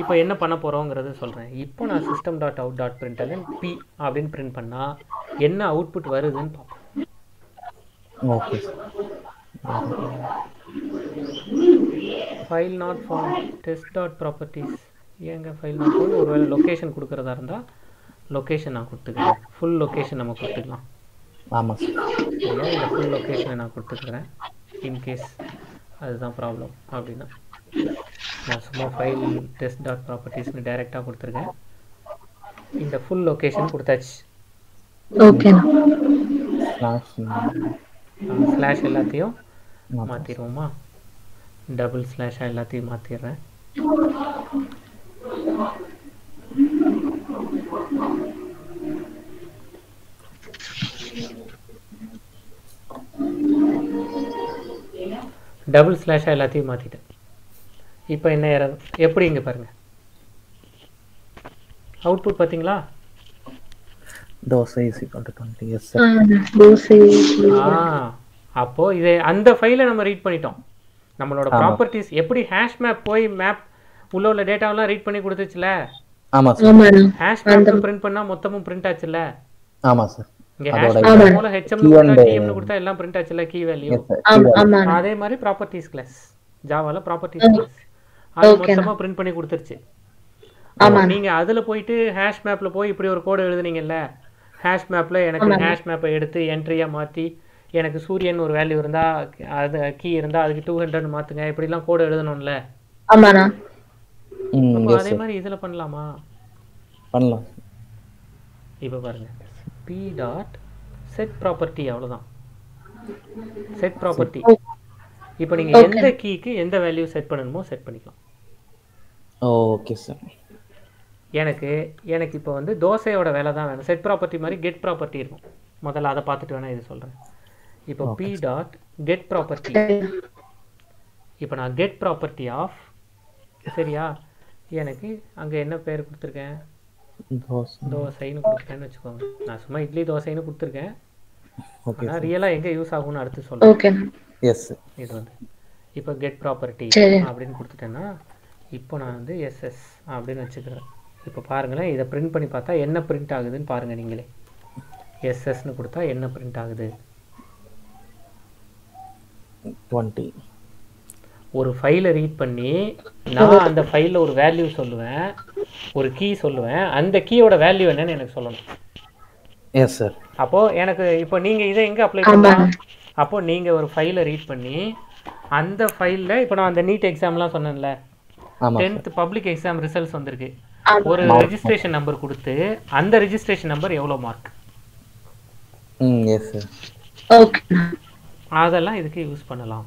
இப்போ என்ன பண்ண போகிறோங்கிறது சொல்கிறேன். இப்போ நான் system dot out dot print P அப்படின்னு பிரிண்ட் பண்ணால் என்ன அவுட்புட் வருதுன்னு பார்ப்போம். Okay sir. File not form test dot properties. ஏங்க ஃபைல் நாட் ஃபார்ம்? ஒருவேளை லொக்கேஷன் கொடுக்குறதா இருந்தால் லொக்கேஷன் நான் கொடுத்துக்கிறேன். ஃபுல் லொக்கேஷன் நம்ம கொடுத்துக்கலாம். ஆமாம் சார், இந்த ஃபுல் லொக்கேஷனை நான் கொடுத்துக்கிறேன். இன்கேஸ் அதுதான் ப்ராப்ளம் அப்படின்னா நான் சும்மா ஃபைல் டெஸ்ட் டாட் ப்ராப்பர்ட்டிஸ்னு டைரெக்டாக கொடுத்துருக்கேன். இந்த ஃபுல் லொக்கேஷன் கொடுத்தாச்சு. ஓகே, ஸ்லாஷ் எல்லாத்தையும் மாற்றிடுவோமா? டபுள் ஸ்லாஷாக எல்லாத்தையும் மாற்றிடுறேன். டபுள் ஸ்லாஷாக எல்லாத்தையும் மாற்றிட்டேன். இப்போ என்ன ஏறது எப்படி இங்கே பாருங்கள் அவுட்புட் பார்த்தீங்களா? தோசை அப்போது இதை அந்த ஃபைலை நம்ம ரீட் பண்ணிட்டோம். நம்மளோட ப்ராப்பர்ட்டிஸ் எப்படி ஹேஷ் மேப் போய் மேப் உள்ள உள்ள டேட்டாவெல்லாம் ரீட் பண்ணி கொடுத்துச்சுல? ஆமாம் சார். ஹேஷ் மேப் பிரிண்ட் பண்ணால் மொத்தமும் பிரிண்ட் ஆச்சுல்ல? ஆமாம் சார். இங்கே ஹேஷ் மேப் மூலம் ஹெச்எம் டிஎம்னு கொடுத்தா எல்லாம் பிரிண்ட் ஆச்சுல்ல கீ வேல்யூ? அதே மாதிரி ப்ராப்பர்ட்டிஸ் கிளாஸ் ஜாவாவில் ப்ராப்பர்ட்டிஸ் கிளாஸ் அது மொத்தமாக பிரிண்ட் பண்ணி கொடுத்துருச்சு. நீங்கள் அதில் போயிட்டு ஹேஷ் மேப்பில் போய் இப்படி ஒரு கோடு எழுதுனீங்கல்ல, ஹேஷ் மேப்பில் எனக்கு ஹேஷ் மேப்பை எடுத்து என்ட்ரியாக மாற்றி எனக்கு சூரியன் ஒரு வேல்யூ இருந்தால் அது கீ இருந்தால் அதுக்கு 200 மாற்றுங்க இப்படிலாம் கோடு எழுதணும்ல? ஆமாண்ணா. அதே மாதிரி இதில் பண்ணலாமா? பண்ணலாம். இப்போ பாருங்கள் பி டாட் செட் ப்ராப்பர்ட்டி, அவ்வளோதான் செட் ப்ராப்பர்ட்டி. இப்போ நீங்கள் எந்த கீக்கு எந்த வேல்யூ செட் பண்ணணுமோ செட் பண்ணிக்கலாம். Okay sir. எனக்கு இப்போ வந்து தோசையோட வேலை தான் வேணும். செட் ப்ராப்பர்ட்டி மாதிரி கெட் ப்ராப்பர்ட்டி இருக்கும். முதல்ல அதை பார்த்துட்டு வேணா இது சொல்கிறேன். இப்போ பி டாட் கெட் ப்ராப்பர்ட்டி. இப்போ நான் கெட் ப்ராப்பர்ட்டி ஆஃப், சரியா? எனக்கு அங்கே என்ன பேர் கொடுத்துருக்கேன்? தோசைன்னு கொடுத்துருக்கேன்னு வச்சுக்கோங்க. நான் சும்மா இட்லி தோசைன்னு கொடுத்துருக்கேன். ஆனால் ரியலாக எங்கே யூஸ் ஆகும்னு அடுத்து சொல்லுவேன். எஸ், இது வந்து இப்போ கெட் ப்ராப்பர்ட்டி அப்படின்னு கொடுத்துட்டேன்னா இப்போ நான் வந்து எஸ்எஸ் அப்படின்னு வச்சுக்கிறேன். இப்போ பாருங்களேன், இதை பிரிண்ட் பண்ணி பார்த்தா என்ன பிரிண்ட் ஆகுதுன்னு பாருங்கள். நீங்களே எஸ்எஸ்ன்னு கொடுத்தா என்ன பிரிண்ட் ஆகுது? 20. ஒரு ஃபைலை ரீட் பண்ணி நான் அந்த ஃபைலில் ஒரு வேல்யூ சொல்லுவேன், ஒரு கீ சொல்லுவேன். அந்த கீயோட வேல்யூ என்னன்னு எனக்கு சொல்லணும். Yes sir. அப்போது எனக்கு இப்போ நீங்கள் இதை எங்கே அப்ளை பண்ணலாம்? அப்போது நீங்கள் ஒரு ஃபைலை ரீட் பண்ணி அந்த ஃபைலில் இப்போ நான் அந்த நீட் எக்ஸாம்லாம் சொன்னேன்ல, 10th பப்ளிக் எக்ஸாம் ரிசல்ட்ஸ் வந்திருக்கு. ஒரு ரெஜிஸ்ட்ரேஷன் நம்பர் கொடுத்து அந்த ரெஜிஸ்ட்ரேஷன் நம்பர் எவ்வளோ மார்க்? Yes sir. ஓகே, அதெல்லாம் இதுக்கு யூஸ் பண்ணலாம்.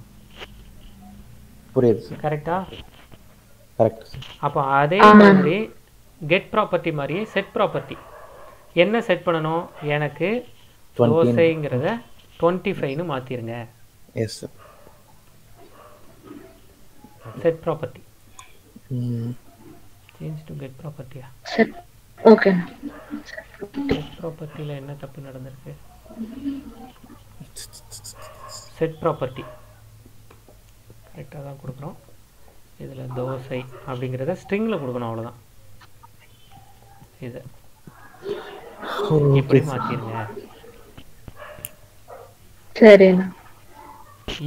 புரியுது கரெக்ட்டா? கரெக்ட். அப்ப அதே மாதிரி கெட் ப்ராப்பர்ட்டி மாதிரி செட் ப்ராப்பர்ட்டி என்ன செட் பண்ணனும்? எனக்கு தோசைங்கறத 25 னு மாத்திடுங்க. Yes sir. Set property change to get property set okay set property la enna thappu nadandirukke set property correct ah da kudukrom idhula dosai abingiradha string la kudukanum avladha idha ipdi maathirenga serena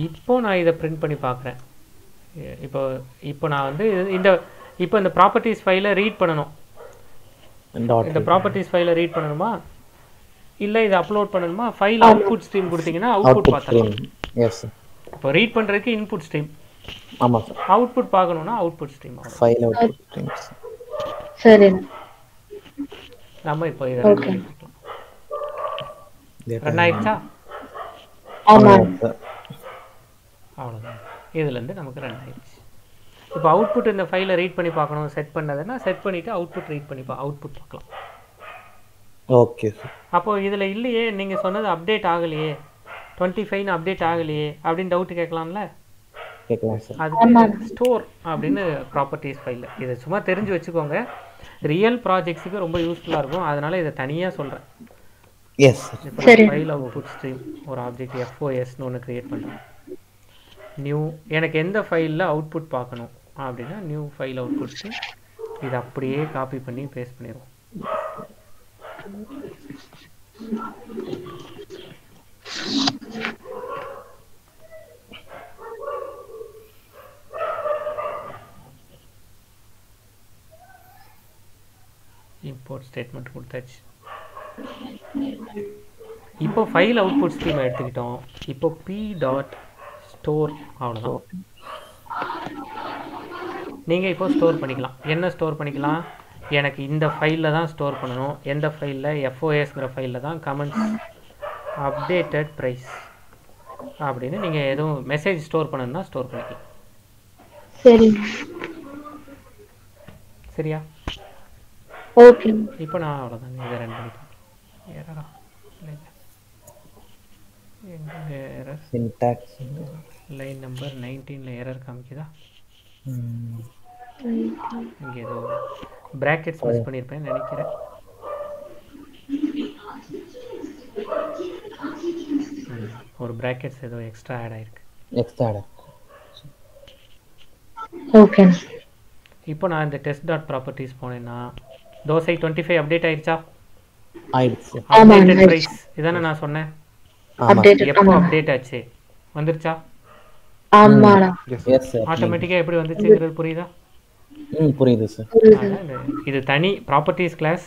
ipo na idha print panni paakren ipo ipo na vandu inda இப்போ இந்த ப்ராப்பர்ட்டிஸ் ஃபைலை ரீட் பண்ணனும். இந்த ப்ராப்பர்ட்டிஸ் ஃபைலை ரீட் பண்ணனுமா இல்ல இத அப்லோட் பண்ணனுமா? ஃபைல் அவுட்புட் ஸ்ட்ரீம் கொடுத்தீங்கன்னா அவுட்புட் பாக்கலாம். Yes sir. இப்போ ரீட் பண்றதுக்கு இன்புட் ஸ்ட்ரீம். ஆமா சார். அவுட்புட் பார்க்கணும்னா output stream. File output stream. சரி. நாம இப்போ இத ஓகே. ரன் ஆயிடுச்சா? ஆமா சார். அவ்வளவுதான். இதுல இருந்து நமக்கு ரன் ஆயிடுச்சு. இப்போ அவுட்புட் இந்த ஃபைலை ரீட் பண்ணி பார்க்கணும். செட் பண்ணதனா செட் பண்ணிட்டு அவுட்புட் ரீட் பண்ணி அவுட்புட் பார்க்கலாம். Okay sir. அப்போ இதுல இல்லையே நீங்க சொன்னது அப்டேட் ஆகலையே 25 னு அப்டேட் ஆகலையே அப்படிን டவுட் கேட்கலாம்ல? கேட்கலாம் சார். அது ஸ்டோர் அப்படினு ப்ராப்பர்ட்டீஸ் ஃபைல். இத சும்மா தெரிஞ்சு வெச்சுக்கோங்க. ரியல் ப்ராஜெக்ட்ஸ்க்கு ரொம்ப யூஸ்ஃபுல்லா இருக்கும். அதனால இத தனியா சொல்றேன். எஸ் சரி. ஃபைல் அவுட்புட் ஸ்ட்ரீம் ஒரு ஆப்ஜெக்ட் FOS னு ஒன்னு கிரியேட் பண்றேன். நியூ எனக்கு எந்த ஃபைல்ல அவுட்புட் பார்க்கணும் அப்படினா நியூ ஃபைல் அவுட்புட் இத அப்படியே காப்பி பண்ணி பேஸ்ட் பண்ணிரோம். இம்போர்ட் ஸ்டேட்மென்ட் கொடுத்தாச்சு. இப்போ ஃபைல் அவுட்புட் ஸ்ட்ரீம் எடுத்துக்கிட்டோம். இப்போ p.store அவ்வளவுதான். நீங்க இப்போ ஸ்டோர் பண்ணிக்கலாம். என்ன ஸ்டோர் பண்ணிக்கலாம்? எனக்கு இந்த ஃபைல்ல தான் ஸ்டோர் பண்ணனும். எந்த ஃபைல்ல? FOSங்கற ஃபைல்ல தான். கமெண்ட்ஸ் அப்டேட்டட் பிரைஸ் அப்படினு நீங்க ஏதோ மெசேஜ் ஸ்டோர் பண்ணனும்னா ஸ்டோர் பண்ணிக்கலாம். சரி. சரியா? ஓகே. இப்போ நான் அவ்வளவுதான் இத ரன் பண்ணிட்டேன். எரரா இல்லங்க. எங்க எரர் சின்டாக்ஸ் லைன் நம்பர் 19ல எரர் காமிக்குதா? இங்க ஏதோ பிராக்கெட்ஸ் மிஸ் பண்ணிருப்பேன் நினைக்கிறேன். ஒரு பிராக்கெட்ஸ் ஏதோ எக்ஸ்ட்ரா ஆட் ஆயிருக்கு. Extra add. ஓகே. இப்போ நான் இந்த test.properties போனேன்னா தோசை 25 அப்டேட் ஆயிருச்சா? ஆயிடுச்சு. அப்டேட்டட் பிரைஸ் இதானே நான் சொன்னேன். அப்டேட் எப்போ அப்டேட் ஆச்சு? வந்திருச்சா? ஆமாடா. Yes sir. ஆட்டோமேட்டிக்கா எப்படி வந்துச்சுங்கிறது புரியுதா? ம் புரியுது சார். இது தனி ப்ராப்பர்ட்டீஸ் கிளாஸ்.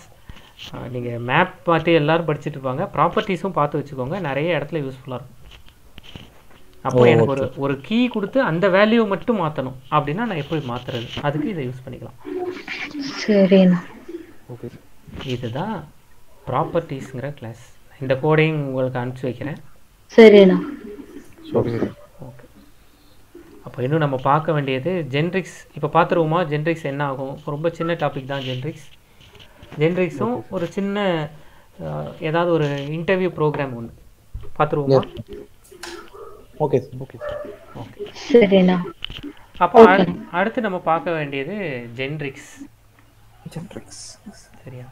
நீங்க மேப் பார்த்து எல்லாரும் படிச்சிட்டு இருப்பாங்க. ப்ராப்பர்ட்டீஸும் பார்த்து வச்சுக்கோங்க. நிறைய இடத்துல யூஸ்ஃபுல்லா இருக்கும். அப்போ எனக்கு ஒரு கீ கொடுத்து அந்த வேல்யூ மட்டும் மாத்தணும் அப்படினா நான் எப்படி மாத்துறது? அதுக்கு இத யூஸ் பண்ணிக்கலாம். சரினா ஓகே. இதுதான் ப்ராப்பர்ட்டீஸ்ங்கற கிளாஸ். இந்த கோடிங் உங்களுக்கு அனுப்பி வைக்கிறேன். சரினா ஓகே. அப்போ இன்னும் நம்ம பார்க்க வேண்டியது ஜென்ரிக்ஸ். இப்போ பார்த்துருவோமா ஜென்ரிக்ஸ் என்ன ஆகும்? ரொம்ப சின்ன டாபிக் தான் ஜென்ரிக்ஸ். ஜென்ரிக்ஸும் ஒரு சின்ன ஏதாவது ஒரு இன்டர்வியூ ப்ரோக்ராம் ஒன்று பார்த்துருவோமா? ஓகே ஓகே ஓகே சரிண்ணா. அப்போ அடுத்து நம்ம பார்க்க வேண்டியது ஜென்ரிக்ஸ். ஜென்ரிக்ஸ் சரியா?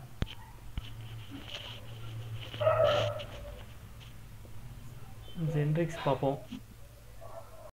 ஜென்ரிக்ஸ் பார்ப்போம்.